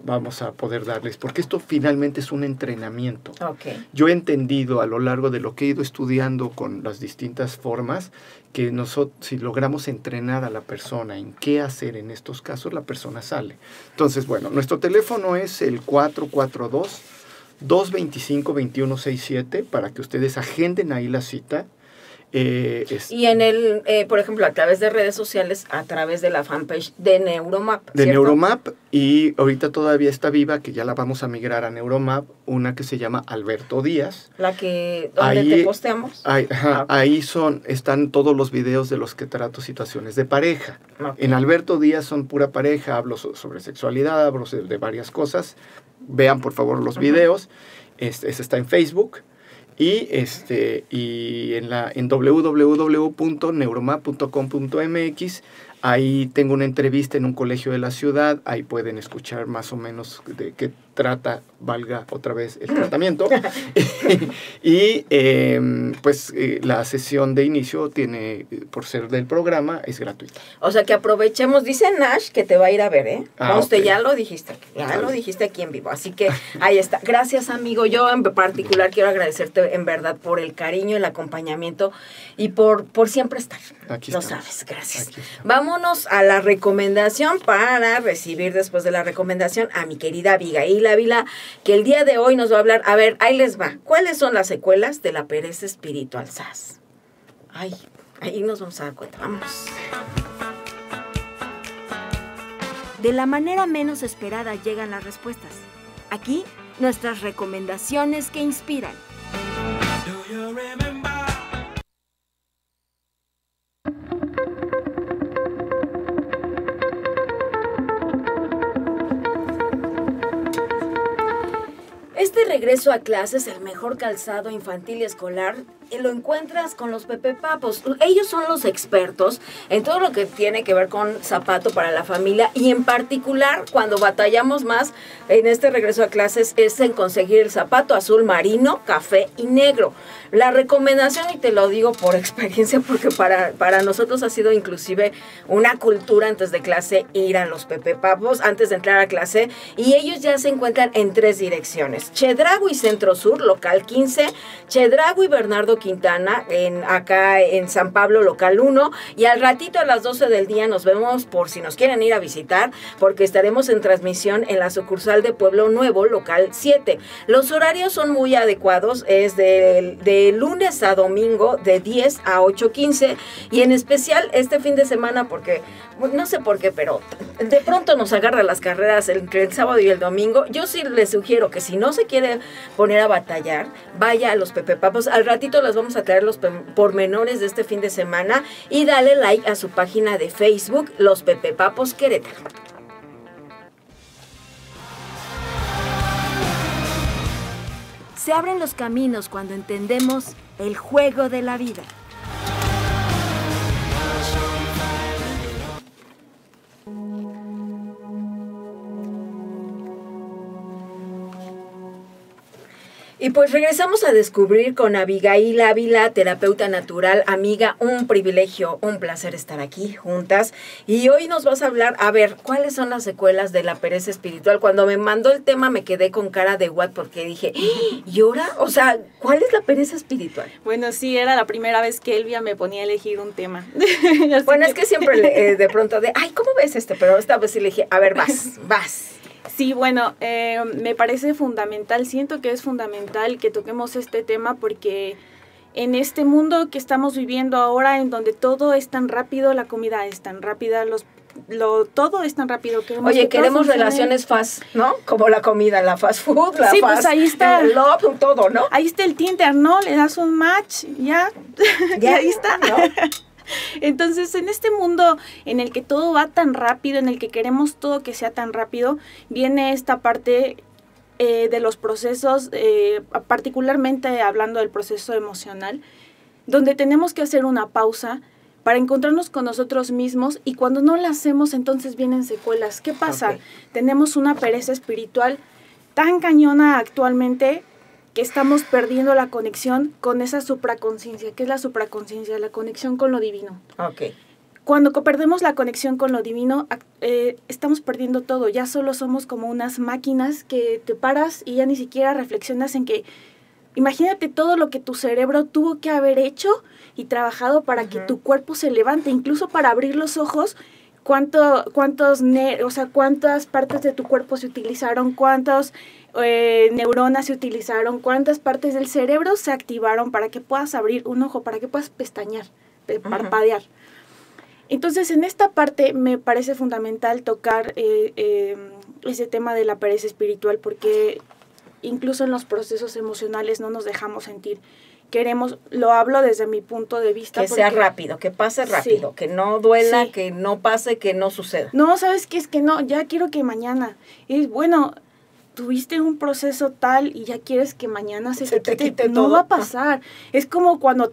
vamos a poder darles, porque esto finalmente es un entrenamiento. Okay. Yo he entendido a lo largo de lo que he ido estudiando con las distintas formas, que nosotros, si logramos entrenar a la persona en qué hacer en estos casos, la persona sale. Entonces, bueno, nuestro teléfono es el 442-225-2167 para que ustedes agenden ahí la cita. Y en por ejemplo, a través de redes sociales, a través de la fanpage de Neuromap, ¿cierto? De Neuromap, y ahorita todavía está viva, que ya la vamos a migrar a Neuromap, una que se llama Alberto Díaz. La que, donde ahí, te posteamos. Ahí, ajá, okay, ahí están todos los videos de los que trato situaciones de pareja. Okay. En Alberto Díaz son pura pareja, hablo sobre sexualidad, hablo de varias cosas. Vean, por favor, los videos. Está en Facebook. Y, en www.neuromap.com.mx, ahí tengo una entrevista en un colegio de la ciudad, ahí pueden escuchar más o menos de qué trata, valga otra vez el tratamiento. La sesión de inicio tiene, por ser del programa, es gratuita. O sea que aprovechemos, dice Nash que te va a ir a ver, ¿eh? Usted okay, ya lo dijiste, lo dijiste aquí en vivo, así que ahí está. Gracias, amigo, yo en particular quiero agradecerte en verdad por el cariño, el acompañamiento y por siempre estar. Aquí estamos. Lo sabes, gracias. Vámonos a la recomendación para recibir después de la recomendación a mi querida Abigail Ávila, que el día de hoy nos va a hablar, a ver, ahí les va, ¿cuáles son las secuelas de la pereza espiritual? ¡Sas! Ay, ahí nos vamos a dar cuenta, vamos. De la manera menos esperada llegan las respuestas. Aquí, nuestras recomendaciones que inspiran. Este regreso a clases, el mejor calzado infantil y escolar, lo encuentras con los Pepe Papos. Ellos son los expertos en todo lo que tiene que ver con zapato para la familia, y en particular cuando batallamos más en este regreso a clases es en conseguir el zapato azul marino, café y negro. La recomendación, y te lo digo por experiencia porque para nosotros ha sido inclusive una cultura antes de clase ir a los Pepe Papos, antes de entrar a clase, y ellos ya se encuentran en 3 direcciones: Chedrago y Centro Sur, local 15, Chedrago y Bernardo Quintana, acá en San Pablo, local 1, y al ratito a las 12 del día nos vemos por si nos quieren ir a visitar, porque estaremos en transmisión en la sucursal de Pueblo Nuevo, local 7. Los horarios son muy adecuados, es de lunes a domingo de 10 a 8:15, y en especial este fin de semana, porque no sé por qué, pero de pronto nos agarra las carreras entre el sábado y el domingo. Yo sí les sugiero que si no se quiere poner a batallar, vaya a los Pepe Papos. Al ratito les vamos a traer los pormenores de este fin de semana, y dale like a su página de Facebook, Los Pepe Papos Querétaro. Se abren los caminos cuando entendemos el juego de la vida. Y pues regresamos a descubrir con Abigail Ávila, terapeuta natural, amiga, un privilegio, un placer estar aquí juntas. Y hoy nos vas a hablar, a ver, ¿cuáles son las secuelas de la pereza espiritual? Cuando me mandó el tema me quedé con cara de what porque dije, ¿y ahora? O sea, ¿cuál es la pereza espiritual? Bueno, sí, era la primera vez que Elvia me ponía a elegir un tema. Bueno, es que siempre de pronto de, ay, ¿cómo ves este? Pero esta vez sí le dije, a ver, vas. Sí, bueno, me parece fundamental, siento que es fundamental que toquemos este tema porque en este mundo que estamos viviendo ahora, en donde todo es tan rápido, la comida es tan rápida, todo es tan rápido. Oye, queremos relaciones fast, ¿no? Como la comida, la fast food, la fast. Sí, pues ahí está. El love, todo, ¿no? Ahí está el Tinder, ¿no? Le das un match, ya ahí está, ¿no? Entonces, en este mundo en el que todo va tan rápido, en el que queremos todo que sea tan rápido, viene esta parte de los procesos, particularmente hablando del proceso emocional, donde tenemos que hacer una pausa para encontrarnos con nosotros mismos, y cuando no la hacemos, entonces vienen secuelas. ¿Qué pasa? Okay. Tenemos una pereza espiritual tan cañona actualmente que estamos perdiendo la conexión con esa supraconciencia. ¿Qué es la supraconciencia? La conexión con lo divino. Ok. Cuando perdemos la conexión con lo divino, estamos perdiendo todo. Ya solo somos como unas máquinas que te paras y ya ni siquiera reflexionas en que, imagínate todo lo que tu cerebro tuvo que haber hecho y trabajado para que tu cuerpo se levante, incluso para abrir los ojos. ¿Cuántas partes de tu cuerpo se utilizaron, cuántas neuronas se utilizaron, cuántas partes del cerebro se activaron para que puedas abrir un ojo, para que puedas pestañear, parpadear. Entonces, en esta parte me parece fundamental tocar ese tema de la pereza espiritual, porque incluso en los procesos emocionales no nos dejamos sentir. Queremos, lo hablo desde mi punto de vista. Que sea rápido, que pase rápido, sí, que no duela, sí, que no pase, que no suceda. No, ¿sabes qué? Es que no, ya quiero que mañana. Y bueno, tuviste un proceso tal y ya quieres que mañana se te quite todo. No va a pasar. Es como cuando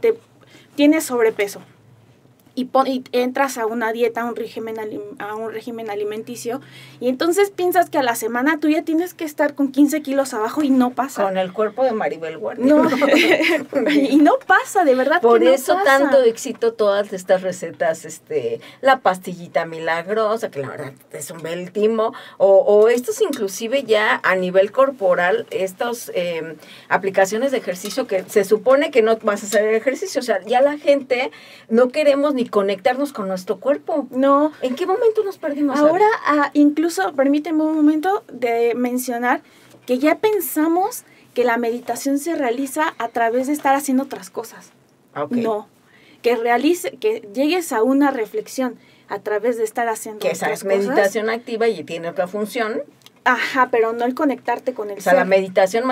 tienes sobrepeso y entras a una dieta, a un régimen alimenticio, y entonces piensas que a la semana tú ya tienes que estar con 15 kilos abajo y no pasa. Con el cuerpo de Maribel Guardia. No, y no pasa, de verdad. Por eso tanto éxito todas estas recetas, la pastillita milagrosa, que la verdad es un bel timo, o estos inclusive ya a nivel corporal, estas aplicaciones de ejercicio que se supone que no vas a hacer el ejercicio. O sea, ya la gente no queremos ni conectarnos con nuestro cuerpo. No. ¿En qué momento nos perdimos? Ahora, incluso, permíteme un momento de mencionar que ya pensamos que la meditación se realiza a través de estar haciendo otras cosas. Okay. No. Que llegues a una reflexión a través de estar haciendo otras cosas. Que esa es meditación activa y tiene otra función. Ajá, pero no el conectarte con el ser. O sea, la meditación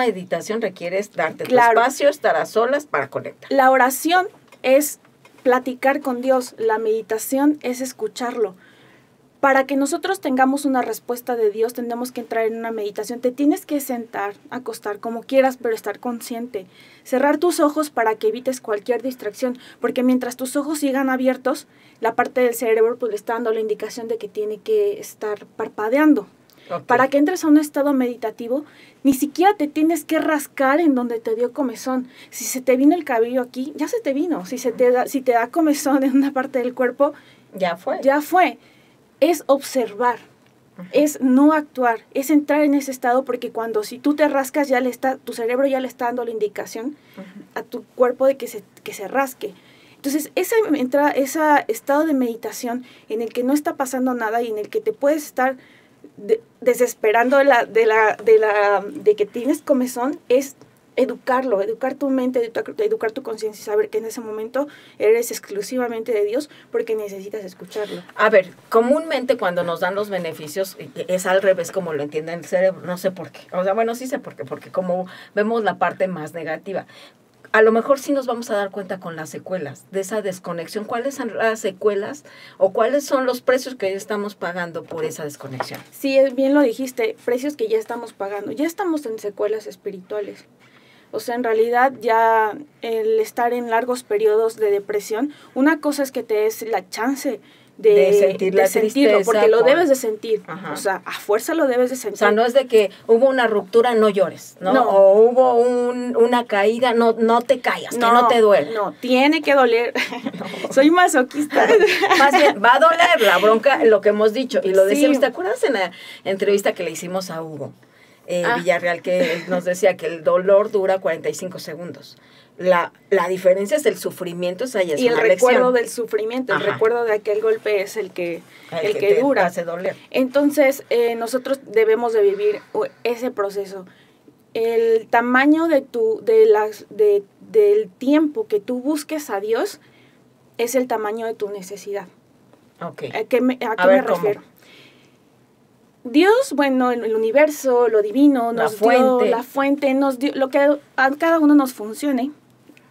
requiere darte tu espacio, estar a solas para conectar. La oración es platicar con Dios, la meditación es escucharlo. Para que nosotros tengamos una respuesta de Dios, tenemos que entrar en una meditación. Te tienes que sentar, acostar, como quieras, pero estar consciente. Cerrar tus ojos para que evites cualquier distracción, porque mientras tus ojos sigan abiertos, la parte del cerebro pues le está dando la indicación de que tiene que estar parpadeando. Okay. Para que entres a un estado meditativo, ni siquiera te tienes que rascar en donde te dio comezón. Si se te vino el cabello aquí, ya se te vino. Si te da comezón en una parte del cuerpo, ya fue. Ya fue. Es observar, es no actuar, es entrar en ese estado, porque cuando si tú te rascas, tu cerebro ya le está dando la indicación a tu cuerpo de que se rasque. Entonces, ese estado de meditación en el que no está pasando nada y en el que te puedes estar desesperando de que tienes comezón, es educar tu mente, educar tu conciencia y saber que en ese momento eres exclusivamente de Dios, porque necesitas escucharlo. A ver, comúnmente cuando nos dan los beneficios es al revés como lo entiende el cerebro, no sé por qué. O sea, bueno, sí sé por qué, porque como vemos la parte más negativa. A lo mejor sí nos vamos a dar cuenta con las secuelas de esa desconexión. ¿Cuáles son las secuelas o cuáles son los precios que ya estamos pagando por esa desconexión? Sí, bien lo dijiste, precios que ya estamos pagando. Ya estamos en secuelas espirituales. O sea, en realidad ya el estar en largos periodos de depresión, una cosa es que te des la chance de sentirlo, porque lo debes de sentir. Ajá. O sea, a fuerza lo debes de sentir. O sea, no es de que hubo una ruptura, no llores, ¿no? No. O hubo una caída, no te caigas, no, que no te duele. No, tiene que doler. No. Soy masoquista. Más bien, va a doler la bronca, lo que hemos dicho. Y lo decimos, sí. ¿Te acuerdas en la entrevista que le hicimos a Hugo Villarreal, que nos decía que el dolor dura 45 segundos? La diferencia es el sufrimiento, o sea, es y el recuerdo del sufrimiento. Ajá. El recuerdo de aquel golpe es el que dura, hace doler. Entonces nosotros debemos de vivir ese proceso. El tamaño del tiempo que tú busques a Dios es el tamaño de tu necesidad. Okay. ¿A qué me refiero? ¿Cómo? Dios, bueno, el universo, lo divino, la fuente, lo que a cada uno nos funcione,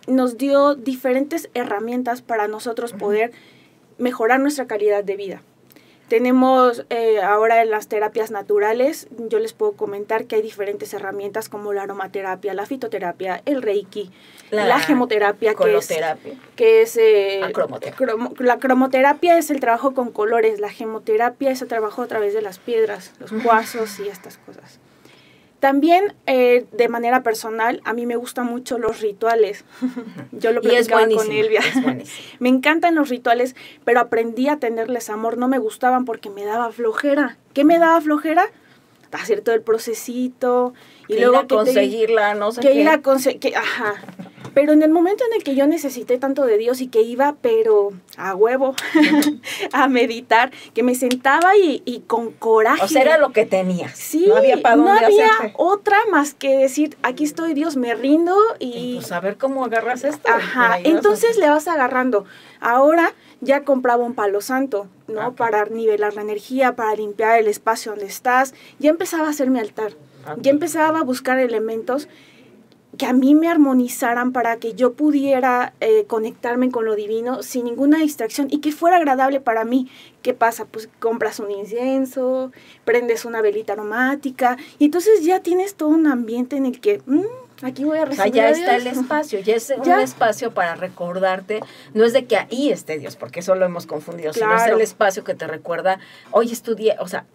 nos dio diferentes herramientas para nosotros poder mejorar nuestra calidad de vida. Tenemos ahora en las terapias naturales, yo les puedo comentar que hay diferentes herramientas como la aromaterapia, la fitoterapia, el reiki, la gemoterapia, la cromoterapia es el trabajo con colores, la gemoterapia es el trabajo a través de las piedras, los cuarzos y estas cosas. También, de manera personal, a mí me gustan mucho los rituales. Yo lo platicaba con Elvia. Me encantan los rituales, pero aprendí a tenerles amor. No me gustaban porque me daba flojera. ¿Qué me daba flojera? Hacer todo el procesito. Y luego conseguirla, no sé qué. Que ir a conseguir, ajá. Pero en el momento en el que yo necesité tanto de Dios y que iba, pero a huevo, a meditar, que me sentaba y con coraje. O sea, era lo que tenía. Sí, no había para dónde hacerse. No había otra más que decir, aquí estoy, Dios, me rindo. Y pues a ver cómo agarras esto. Ajá, entonces le vas agarrando. Ahora ya compraba un palo santo, ¿no? Okay. Para nivelar la energía, para limpiar el espacio donde estás. Ya empezaba a hacer mi altar. Okay. Ya empezaba a buscar elementos que a mí me armonizaran para que yo pudiera conectarme con lo divino sin ninguna distracción y que fuera agradable para mí. ¿Qué pasa? Pues compras un incienso, prendes una velita aromática y entonces ya tienes todo un ambiente en el que aquí voy a recibir. O sea, ya está el espacio, ya es un espacio para recordarte. No es de que ahí esté Dios, porque eso lo hemos confundido, claro. Sino es el espacio que te recuerda, hoy estudié, o sea,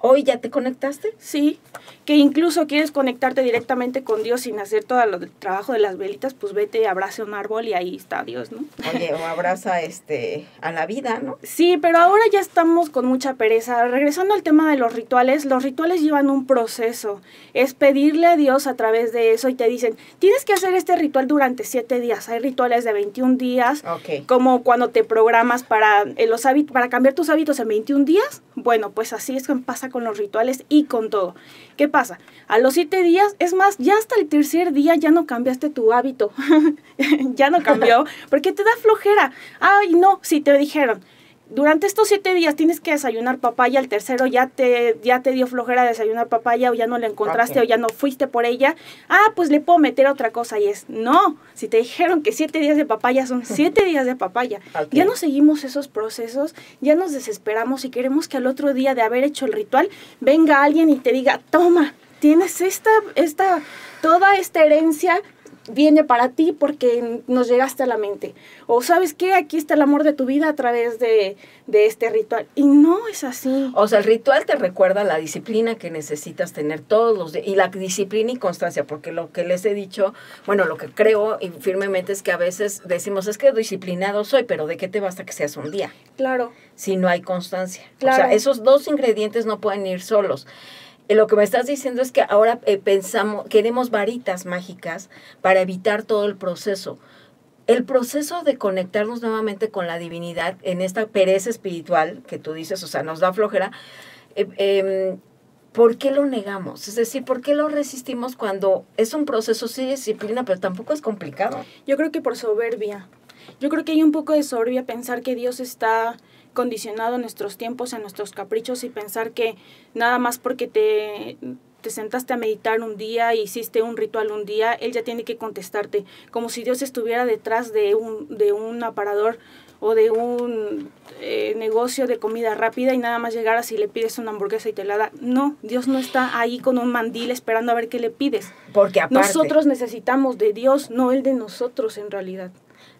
¿Hoy ya te conectaste? Sí, que incluso quieres conectarte directamente con Dios sin hacer todo el trabajo de las velitas, pues vete, abraza un árbol y ahí está Dios, ¿no? Oye, o abraza a la vida, ¿no? Sí, pero ahora ya estamos con mucha pereza. Regresando al tema de los rituales llevan un proceso. Es pedirle a Dios a través de eso y te dicen, tienes que hacer este ritual durante 7 días. Hay rituales de 21 días, okay. Como cuando te programas para cambiar tus hábitos en 21 días. Bueno, pues así es que pasa con los rituales y con todo. ¿Qué pasa? A los 7 días, es más, ya hasta el tercer día ya no cambiaste tu hábito. Ya no cambió, porque te da flojera. Ay, no, si te dijeron, durante estos 7 días tienes que desayunar papaya, el tercero ya te dio flojera desayunar papaya o ya no la encontraste, okay. O ya no fuiste por ella. Ah, pues le puedo meter otra cosa y no. Si te dijeron que 7 días de papaya son 7 días de papaya. Okay. Ya no seguimos esos procesos, ya nos desesperamos y queremos que al otro día de haber hecho el ritual venga alguien y te diga, toma, tienes toda esta herencia viene para ti porque nos llegaste a la mente. O ¿sabes qué? Aquí está el amor de tu vida a través de este ritual. Y no es así. O sea, el ritual te recuerda la disciplina que necesitas tener todos los días. Y la disciplina y constancia, porque lo que les he dicho, bueno, lo que creo y firmemente es que a veces decimos, es que disciplinado soy, pero ¿de qué te basta que seas un día? Claro. Si no hay constancia. Claro. O sea, esos dos ingredientes no pueden ir solos. Lo que me estás diciendo es que ahora queremos varitas mágicas para evitar todo el proceso. El proceso de conectarnos nuevamente con la divinidad en esta pereza espiritual que tú dices, o sea, nos da flojera, ¿por qué lo negamos? Es decir, ¿por qué lo resistimos cuando es un proceso, sí, de disciplina, pero tampoco es complicado? Yo creo que por soberbia. Yo creo que hay un poco de soberbia pensar que Dios está condicionado a nuestros tiempos, a nuestros caprichos y pensar que nada más porque te sentaste a meditar un día e hiciste un ritual un día, Él ya tiene que contestarte, como si Dios estuviera detrás de un aparador o de un negocio de comida rápida y nada más llegaras y le pides una hamburguesa y te la da. No, Dios no está ahí con un mandil esperando a ver qué le pides. Porque aparte, nosotros necesitamos de Dios, no Él de nosotros en realidad.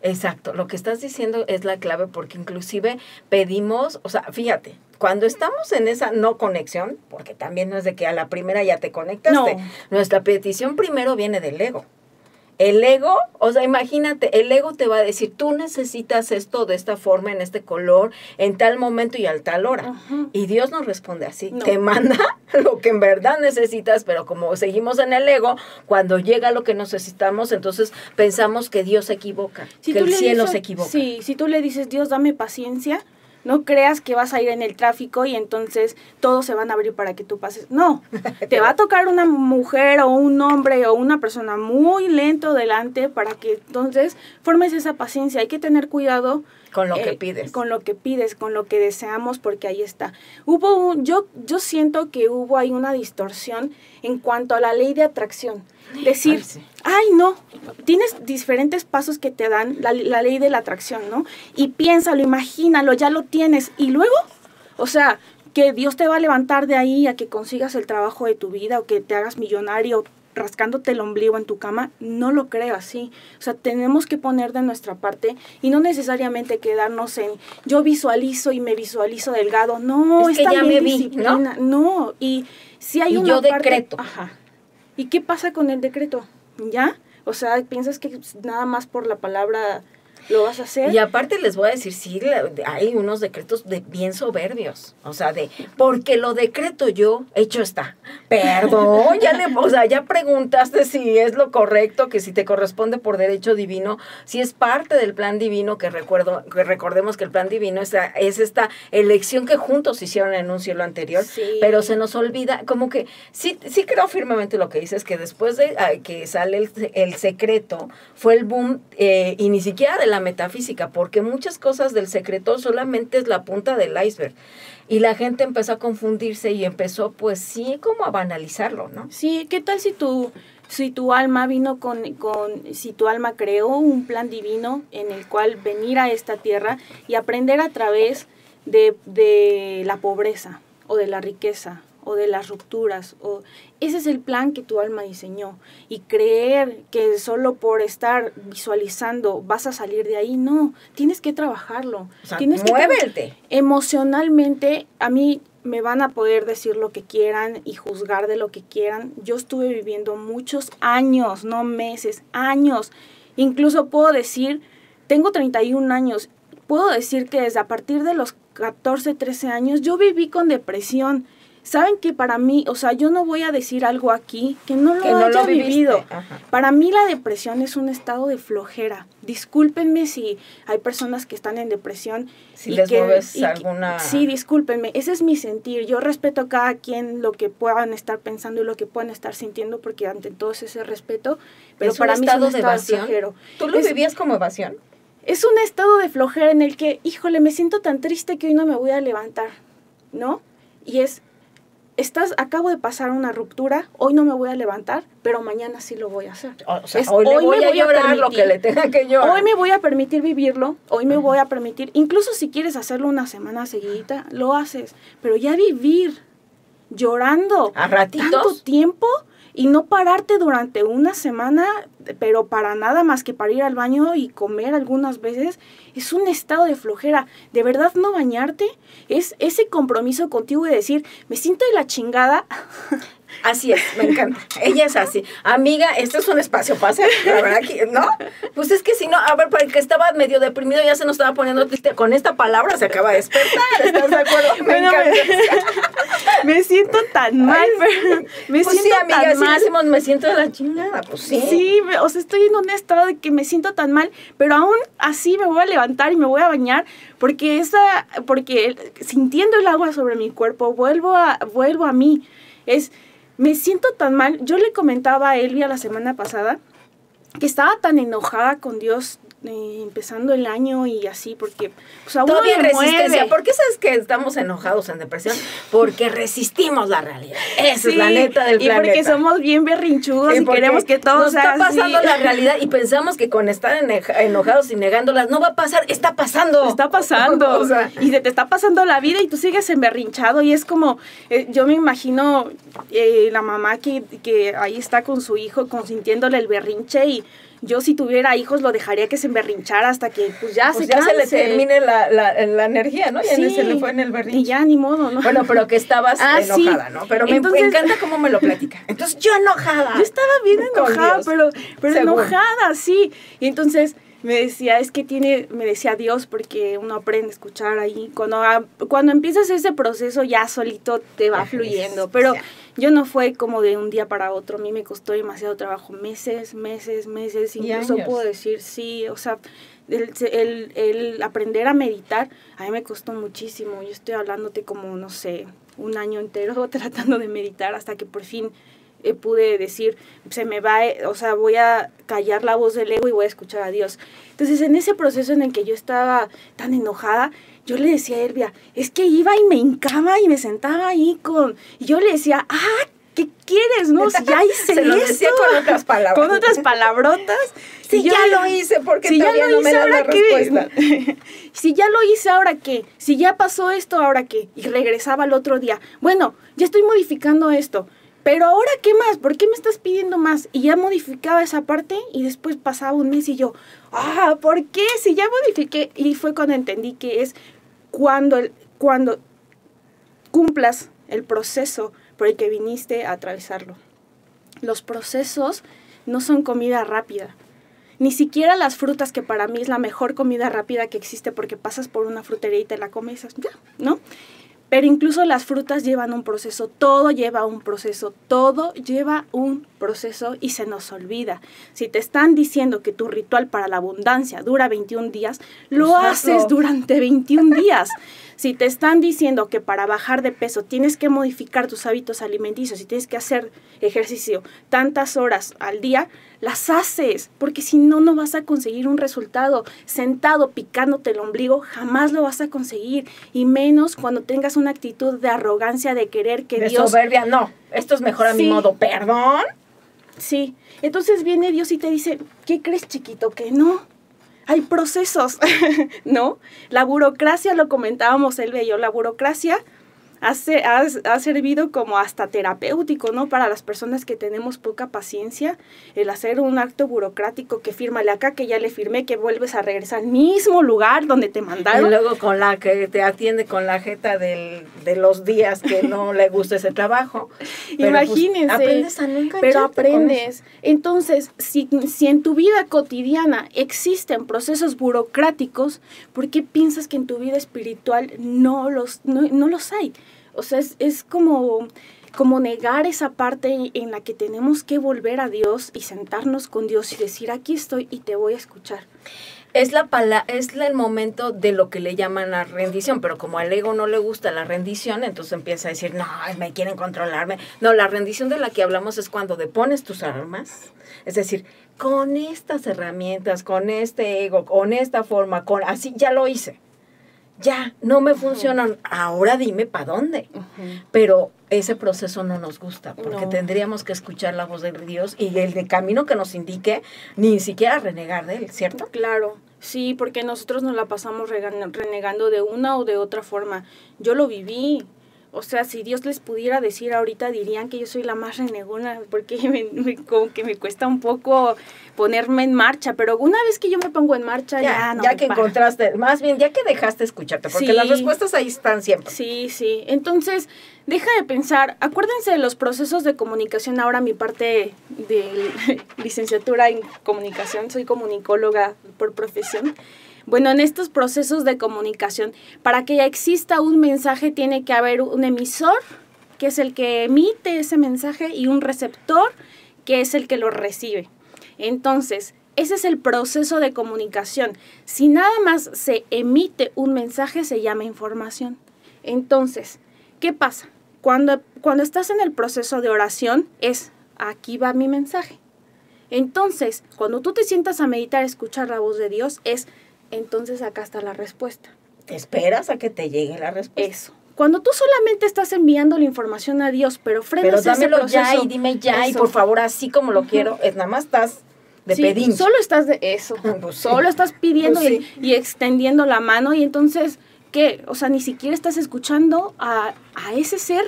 Exacto, lo que estás diciendo es la clave, porque inclusive pedimos, o sea, fíjate, cuando estamos en esa no conexión, porque también no es de que a la primera ya te conectaste, no. Nuestra petición primero viene del ego. El ego, o sea, imagínate, el ego te va a decir, tú necesitas esto de esta forma, en este color, en tal momento y a tal hora. Ajá. Y Dios nos responde así, no. Te manda lo que en verdad necesitas, pero como seguimos en el ego, cuando llega lo que necesitamos, entonces pensamos que Dios se equivoca, que el cielo se equivoca. Sí, si tú le dices, Dios, dame paciencia, no creas que vas a ir en el tráfico y entonces todos se van a abrir para que tú pases. No, te va a tocar una mujer o un hombre o una persona muy lento delante para que entonces formes esa paciencia. Hay que tener cuidado con lo que pides. Con lo que pides, con lo que deseamos, porque ahí está. Yo siento que hubo ahí una distorsión en cuanto a la ley de atracción. Decir, ay, sí. Ay, no, tienes diferentes pasos que te dan la ley de la atracción, ¿no? Y piénsalo, imagínalo, ya lo tienes. Y luego, o sea, que Dios te va a levantar de ahí a que consigas el trabajo de tu vida o que te hagas millonario rascándote el ombligo en tu cama, no lo creo así. O sea, tenemos que poner de nuestra parte y no necesariamente quedarnos en yo visualizo y me visualizo delgado. No, es que ya me vi, ¿no? No, y si hay una parte... Y yo decreto. Ajá. ¿Y qué pasa con el decreto? ¿Ya? O sea, ¿piensas que nada más por la palabra lo vas a hacer? Y aparte les voy a decir, sí, hay unos decretos bien soberbios. O sea, porque lo decreto yo, hecho está. Perdón, ya preguntaste si es lo correcto, que si te corresponde por derecho divino, si es parte del plan divino, que recordemos que el plan divino es esta elección que juntos hicieron en un cielo anterior, sí. Pero se nos olvida, como que, sí creo firmemente lo que dices, que después de que sale el secreto, fue el boom, y ni siquiera de la metafísica, porque muchas cosas del secreto solamente es la punta del iceberg. Y la gente empezó a confundirse y empezó, pues sí, como a banalizarlo, ¿no? Sí, ¿qué tal si tu alma vino si tu alma creó un plan divino en el cual venir a esta tierra y aprender a través de la pobreza o de la riqueza o de las rupturas? Ese es el plan que tu alma diseñó. Y creer que solo por estar visualizando vas a salir de ahí, no. Tienes que trabajarlo. O sea, muévete. Emocionalmente, a mí me van a poder decir lo que quieran y juzgar de lo que quieran. Yo estuve viviendo muchos años, no meses, años. Incluso puedo decir, tengo 31 años, puedo decir que desde a partir de los 14, 13 años, yo viví con depresión. Saben que para mí, o sea, yo no voy a decir algo aquí que no lo haya vivido. Ajá. Para mí la depresión es un estado de flojera. Discúlpenme si hay personas que están en depresión. Si les mueves alguna... Sí, discúlpenme. Ese es mi sentir. Yo respeto a cada quien lo que puedan estar pensando y lo que puedan estar sintiendo, porque ante todo es ese respeto. Pero para mí es un estado flojero. ¿Tú lo vivías como evasión? Es un estado de flojera en el que, híjole, me siento tan triste que hoy no me voy a levantar, ¿no? Y es... acabo de pasar una ruptura, hoy no me voy a levantar, pero mañana sí lo voy a hacer. O sea, hoy me voy a llorar lo que le tenga que llorar. Hoy me voy a permitir vivirlo, hoy me voy a permitir, incluso si quieres hacerlo una semana seguidita, lo haces, pero ya vivir llorando a ratitos, tanto tiempo, y no pararte durante una semana, pero para nada más que para ir al baño y comer algunas veces, es un estado de flojera. De verdad, no bañarte es ese compromiso contigo de decir, me siento de la chingada. Así es, me encanta. Ella es así. Amiga, este es un espacio para hacer, la verdad, ¿no? Pues es que si no, a ver, para el que estaba medio deprimido ya se nos estaba poniendo triste. Con esta palabra se acaba de despertar, ¿estás de acuerdo? Me siento tan mal, pero me pues siento sí, amiga, tan mal. Decimos, me siento de la chingada, pues sí. Sí, o sea, estoy en un estado de que me siento tan mal, pero aún así me voy a levantar y me voy a bañar, porque sintiendo el agua sobre mi cuerpo, vuelvo a mí. Me siento tan mal. Yo le comentaba a Elvia la semana pasada que estaba tan enojada con Dios empezando el año y así, porque pues, a uno le mueve. Resistencia. ¿Por qué sabes que estamos enojados en depresión? Porque resistimos la realidad. Esa sí, es la neta del planeta. Y porque somos bien berrinchudos y queremos que todo nos sea está pasando así. La realidad y pensamos que con estar enojados y negándolas no va a pasar. ¡Está pasando! Está pasando. O sea, y te está pasando la vida y tú sigues emberrinchado y es como, yo me imagino la mamá que ahí está con su hijo consintiéndole el berrinche y yo si tuviera hijos lo dejaría que se emberrinchara hasta que pues ya pues se canse. Ya se le termine la energía, ¿no? Ya sí, se le fue en el berrinche. Y ya ni modo, ¿no? Bueno, pero que estabas enojada, sí, ¿no? Pero entonces, me encanta cómo me lo platica. Entonces yo enojada. Yo estaba bien enojada, pero enojada, sí. Y entonces me decía, me decía Dios, porque uno aprende a escuchar ahí. Cuando empiezas ese proceso ya solito te va fluyendo, pero yo no fue como de un día para otro. A mí me costó demasiado trabajo, meses, incluso puedo decir, sí, o sea, el aprender a meditar, a mí me costó muchísimo. Yo estoy hablándote como, no sé, un año entero tratando de meditar hasta que por fin pude decir, se me va, o sea, voy a callar la voz del ego y voy a escuchar a Dios. Entonces, en ese proceso en el que yo estaba tan enojada, yo le decía a Elvia, es que iba y me hincaba y me sentaba ahí y yo le decía, ¿qué quieres? No, si ya hice se lo decía esto. Con otras palabras. Con otras palabrotas. Si ya lo hice, porque si todavía ya lo hice, no me da la respuesta. Si ya lo hice, ¿ahora qué? Si ya pasó esto, ¿ahora qué? Y regresaba al otro día. Bueno, ya estoy modificando esto. Pero ahora, ¿qué más? ¿Por qué me estás pidiendo más? Y ya modificaba esa parte y después pasaba un mes y yo, ¿por qué? Si ya modifiqué. Y fue cuando entendí que es cuando cumplas el proceso por el que viniste a atravesarlo. Los procesos no son comida rápida. Ni siquiera las frutas, que para mí es la mejor comida rápida que existe porque pasas por una frutería y te la comes y dices, ya, ¿no? Pero incluso las frutas llevan un proceso, todo lleva un proceso, todo lleva un proceso y se nos olvida. Si te están diciendo que tu ritual para la abundancia dura 21 días, lo haces durante 21 días. Si te están diciendo que para bajar de peso tienes que modificar tus hábitos alimenticios y tienes que hacer ejercicio tantas horas al día, las haces, porque si no, no vas a conseguir un resultado. Sentado picándote el ombligo, jamás lo vas a conseguir, y menos cuando tengas una actitud de arrogancia, de querer que Dios... De soberbia, no. Esto es mejor a mi modo, ¿perdón? Sí. Entonces viene Dios y te dice, ¿qué crees, chiquito? Que no. Hay procesos, ¿no? La burocracia, lo comentábamos Elvia y yo, la burocracia ha servido como hasta terapéutico, ¿no? Para las personas que tenemos poca paciencia, el hacer un acto burocrático que fírmale acá, que ya le firmé, que vuelves a regresar al mismo lugar donde te mandaron. Y luego con la que te atiende con la jeta de los días que no le gusta ese trabajo. Pero imagínense. Pues, aprendes a no engancharte. Pero aprendes. Entonces, si en tu vida cotidiana existen procesos burocráticos, ¿por qué piensas que en tu vida espiritual no los hay? O sea, es como negar esa parte en la que tenemos que volver a Dios y sentarnos con Dios y decir, aquí estoy y te voy a escuchar. Es el momento de lo que le llaman la rendición, pero como al ego no le gusta la rendición, entonces empieza a decir, no, me quieren controlarme. No, la rendición de la que hablamos es cuando depones tus armas, es decir, con estas herramientas, con este ego, con esta forma, así ya lo hice. Ya, no me funcionan, ahora dime para dónde. Pero ese proceso no nos gusta, porque tendríamos que escuchar la voz de Dios y el de camino que nos indique, ni siquiera renegar de él, ¿cierto? Claro, sí, porque nosotros nos la pasamos renegando de una o de otra forma. Yo lo viví. O sea, si Dios les pudiera decir ahorita, dirían que yo soy la más renegona, porque como que me cuesta un poco ponerme en marcha, pero una vez que yo me pongo en marcha, ya que dejaste escucharte, porque las respuestas ahí están siempre. Sí, sí. Entonces, deja de pensar, acuérdense de los procesos de comunicación. Ahora mi parte de licenciatura en comunicación, soy comunicóloga por profesión. Bueno, en estos procesos de comunicación, para que ya exista un mensaje, tiene que haber un emisor, que es el que emite ese mensaje, y un receptor, que es el que lo recibe. Entonces, ese es el proceso de comunicación. Si nada más se emite un mensaje, se llama información. Entonces, ¿qué pasa? Cuando estás en el proceso de oración, aquí va mi mensaje. Entonces, cuando tú te sientas a meditar, a escuchar la voz de Dios, entonces acá está la respuesta. Te esperas a que te llegue la respuesta. Eso. Cuando tú solamente estás enviando la información a Dios, pero frenas ese proceso. Pero dámelo ya y dime ya y por favor así como lo quiero. Es nada más estás de pedín. Solo estás de eso. Pues solo estás pidiendo y extendiendo la mano, y entonces, ¿qué? O sea, ni siquiera estás escuchando a ese ser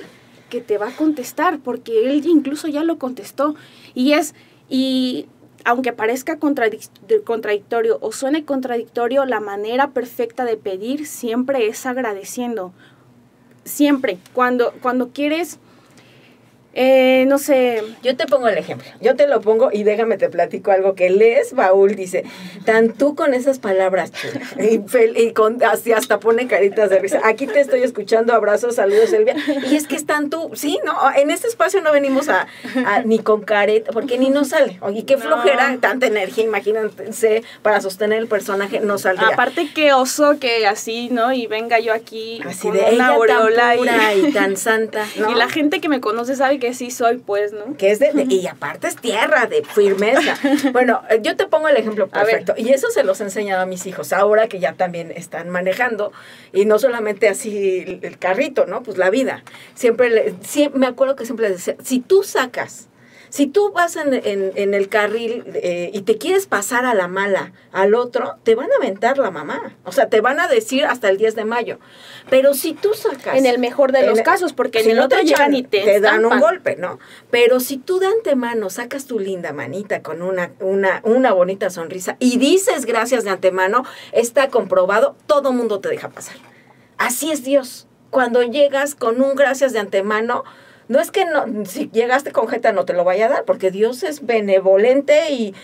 que te va a contestar, porque él incluso ya lo contestó. Y aunque parezca contradictorio o suene contradictorio, la manera perfecta de pedir siempre es agradeciendo. Siempre. Cuando quieres, no sé. Yo te pongo el ejemplo. Yo te lo pongo y déjame te platico algo que Les Baúl dice. Tan tú con esas palabras, chula. Y con, así hasta pone caritas de risa. Aquí te estoy escuchando. Abrazos, saludos, Elvia. Y es que es tan tú. Sí, no. En este espacio no venimos a ni con careta, porque ni nos sale. Y qué flojera, no. Tanta energía, imagínense, para sostener el personaje, no saldría. Aparte, qué oso que así, ¿no? Y venga yo aquí así con de una aureola y tan santa. ¿No? Y la gente que me conoce sabe que sí soy, pues, ¿no? Que es de y aparte es tierra de firmeza. Bueno, yo te pongo el ejemplo perfecto. Y eso se los he enseñado a mis hijos, ahora que ya también están manejando. Y no solamente así el carrito, ¿no? Pues la vida. Siempre me acuerdo que siempre les decía, si tú vas en el carril y te quieres pasar a la mala al otro, te van a aventar la mamá. O sea, te van a decir hasta el 10 de mayo. Pero si tú sacas... En el mejor de los casos, porque si en el otro llegan y te dan un golpe, ¿no? Pero si tú de antemano sacas tu linda manita con una bonita sonrisa y dices gracias de antemano, está comprobado, todo mundo te deja pasar. Así es Dios. Cuando llegas con un gracias de antemano... No es que no, si llegaste con jeta no te lo vaya a dar, porque Dios es benevolente y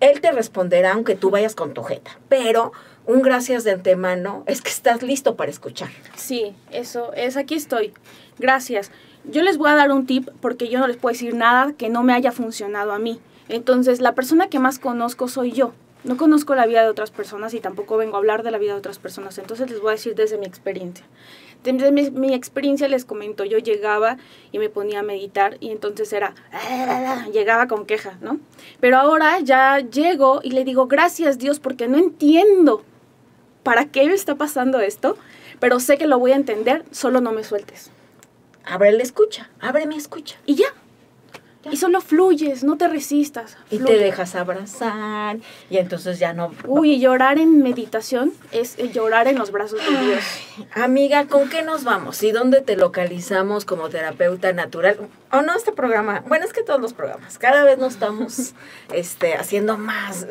Él te responderá aunque tú vayas con tu jeta. Pero un gracias de antemano es que estás listo para escuchar. Sí, eso es, aquí estoy. Gracias. Yo les voy a dar un tip porque yo no les puedo decir nada que no me haya funcionado a mí. Entonces, la persona que más conozco soy yo. No conozco la vida de otras personas y tampoco vengo a hablar de la vida de otras personas. Entonces, les voy a decir desde mi experiencia. Desde mi experiencia les comento, yo llegaba y me ponía a meditar y entonces era, llegaba con queja, ¿no? Pero ahora ya llego y le digo, gracias Dios, porque no entiendo para qué me está pasando esto, pero sé que lo voy a entender, solo no me sueltes. Abre la escucha, abre mi escucha. Y ya. Y solo fluyes, no te resistas. Fluye. Y te dejas abrazar, y entonces ya no... Uy, llorar en meditación es llorar en los brazos de Dios. Amiga, ¿con qué nos vamos? ¿Y dónde te localizamos como terapeuta natural? ¿O no este programa? Bueno, es que todos los programas. Cada vez nos estamos haciendo más.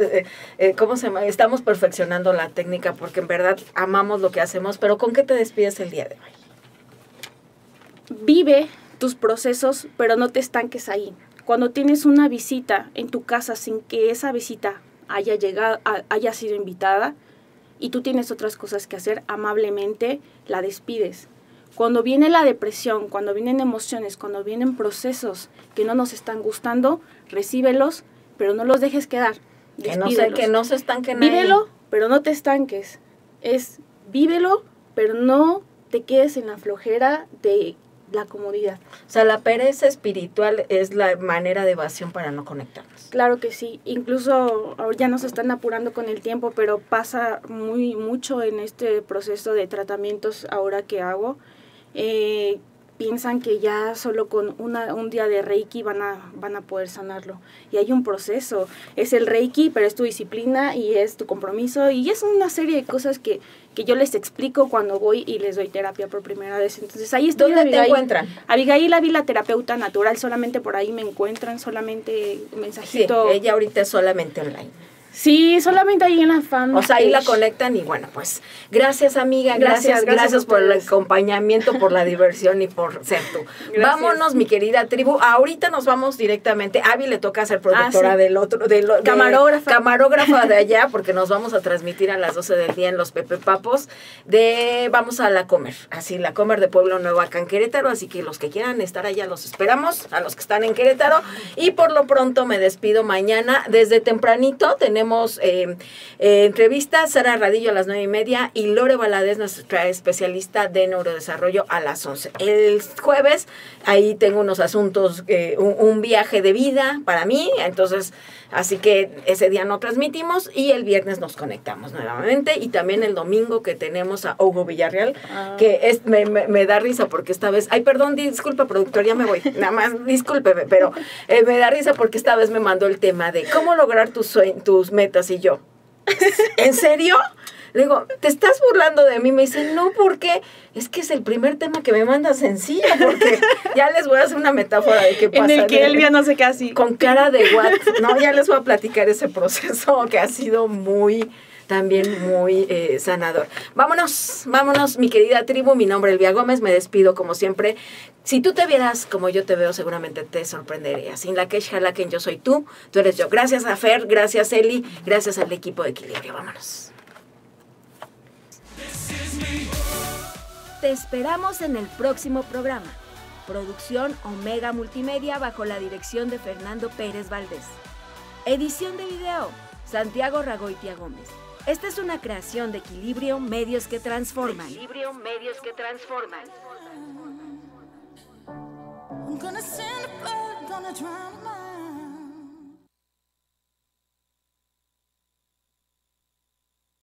¿Cómo se llama? Estamos perfeccionando la técnica porque en verdad amamos lo que hacemos. Pero ¿con qué te despides el día de hoy? Vive tus procesos, pero no te estanques ahí. Cuando tienes una visita en tu casa sin que esa visita haya sido invitada y tú tienes otras cosas que hacer, amablemente la despides. Cuando viene la depresión, cuando vienen emociones, cuando vienen procesos que no nos están gustando, recíbelos, pero no los dejes quedar. Despídelos. Que no se estanquen ahí. Vívelo, pero no te estanques. Es vívelo, pero no te quedes en la flojera de... La comodidad. O sea, la pereza espiritual es la manera de evasión para no conectarnos. Claro que sí. Incluso ahora ya nos están apurando con el tiempo, pero pasa mucho en este proceso de tratamientos ahora que hago. Piensan que ya solo con un día de Reiki van a poder sanarlo. Y hay un proceso. Es el Reiki, pero es tu disciplina y es tu compromiso. Y es una serie de cosas que yo les explico cuando voy y les doy terapia por primera vez. Entonces, ahí estoy. ¿Dónde te encuentran? Abigail Ávila, terapeuta natural. Solamente por ahí me encuentran, solamente un mensajito. Sí, ella ahorita es solamente online. Sí, solamente ahí en la fan. O sea, ahí la conectan y bueno, pues, gracias amiga, gracias por el acompañamiento, por la diversión y por ser tú. Gracias. Vámonos, mi querida tribu, ahorita nos vamos directamente. Abby le toca ser productora del otro, camarógrafa de allá, porque nos vamos a transmitir a las 12 del día en los Pepe Papos, vamos a la Comer, así, la Comer de Pueblo Nuevo acá en Querétaro, así que los que quieran estar allá los esperamos, a los que están en Querétaro, y por lo pronto me despido mañana, desde tempranito tenemos entrevistas, Sara Radillo a las 9:30 y Lore Valadez, nuestra especialista de neurodesarrollo, a las 11. El jueves, ahí tengo unos asuntos, un viaje de vida para mí, entonces, así que ese día no transmitimos y el viernes nos conectamos nuevamente y también el domingo que tenemos a Hugo Villarreal, que es, me da risa porque esta vez, ay, perdón, disculpa, productor, ya me voy, nada más, discúlpeme, pero me da risa porque esta vez me mandó el tema de cómo lograr tus metas y yo. ¿En serio? Le digo, ¿te estás burlando de mí? Me dice, no, ¿por qué? Es que es el primer tema que me manda sencillo, porque ya les voy a hacer una metáfora de qué pasa. En el que Elvia no sé qué así. Con cara de what. No, ya les voy a platicar ese proceso que ha sido muy... también muy sanador. Vámonos, vámonos, mi querida tribu. Mi nombre es Elvia Gómez, me despido como siempre. Si tú te vieras como yo te veo, seguramente te sorprendería. Sin la queja, la que yo soy tú, tú eres yo. Gracias a Fer, gracias Eli, gracias al equipo de Equilibrio. Vámonos. Te esperamos en el próximo programa. Producción Omega Multimedia bajo la dirección de Fernando Pérez Valdés. Edición de video Santiago Ragoitia Gómez. Esta es una creación de Equilibrio Medios que Transforman. Equilibrio Medios que Transforman. I'm gonna send a bird, gonna drown my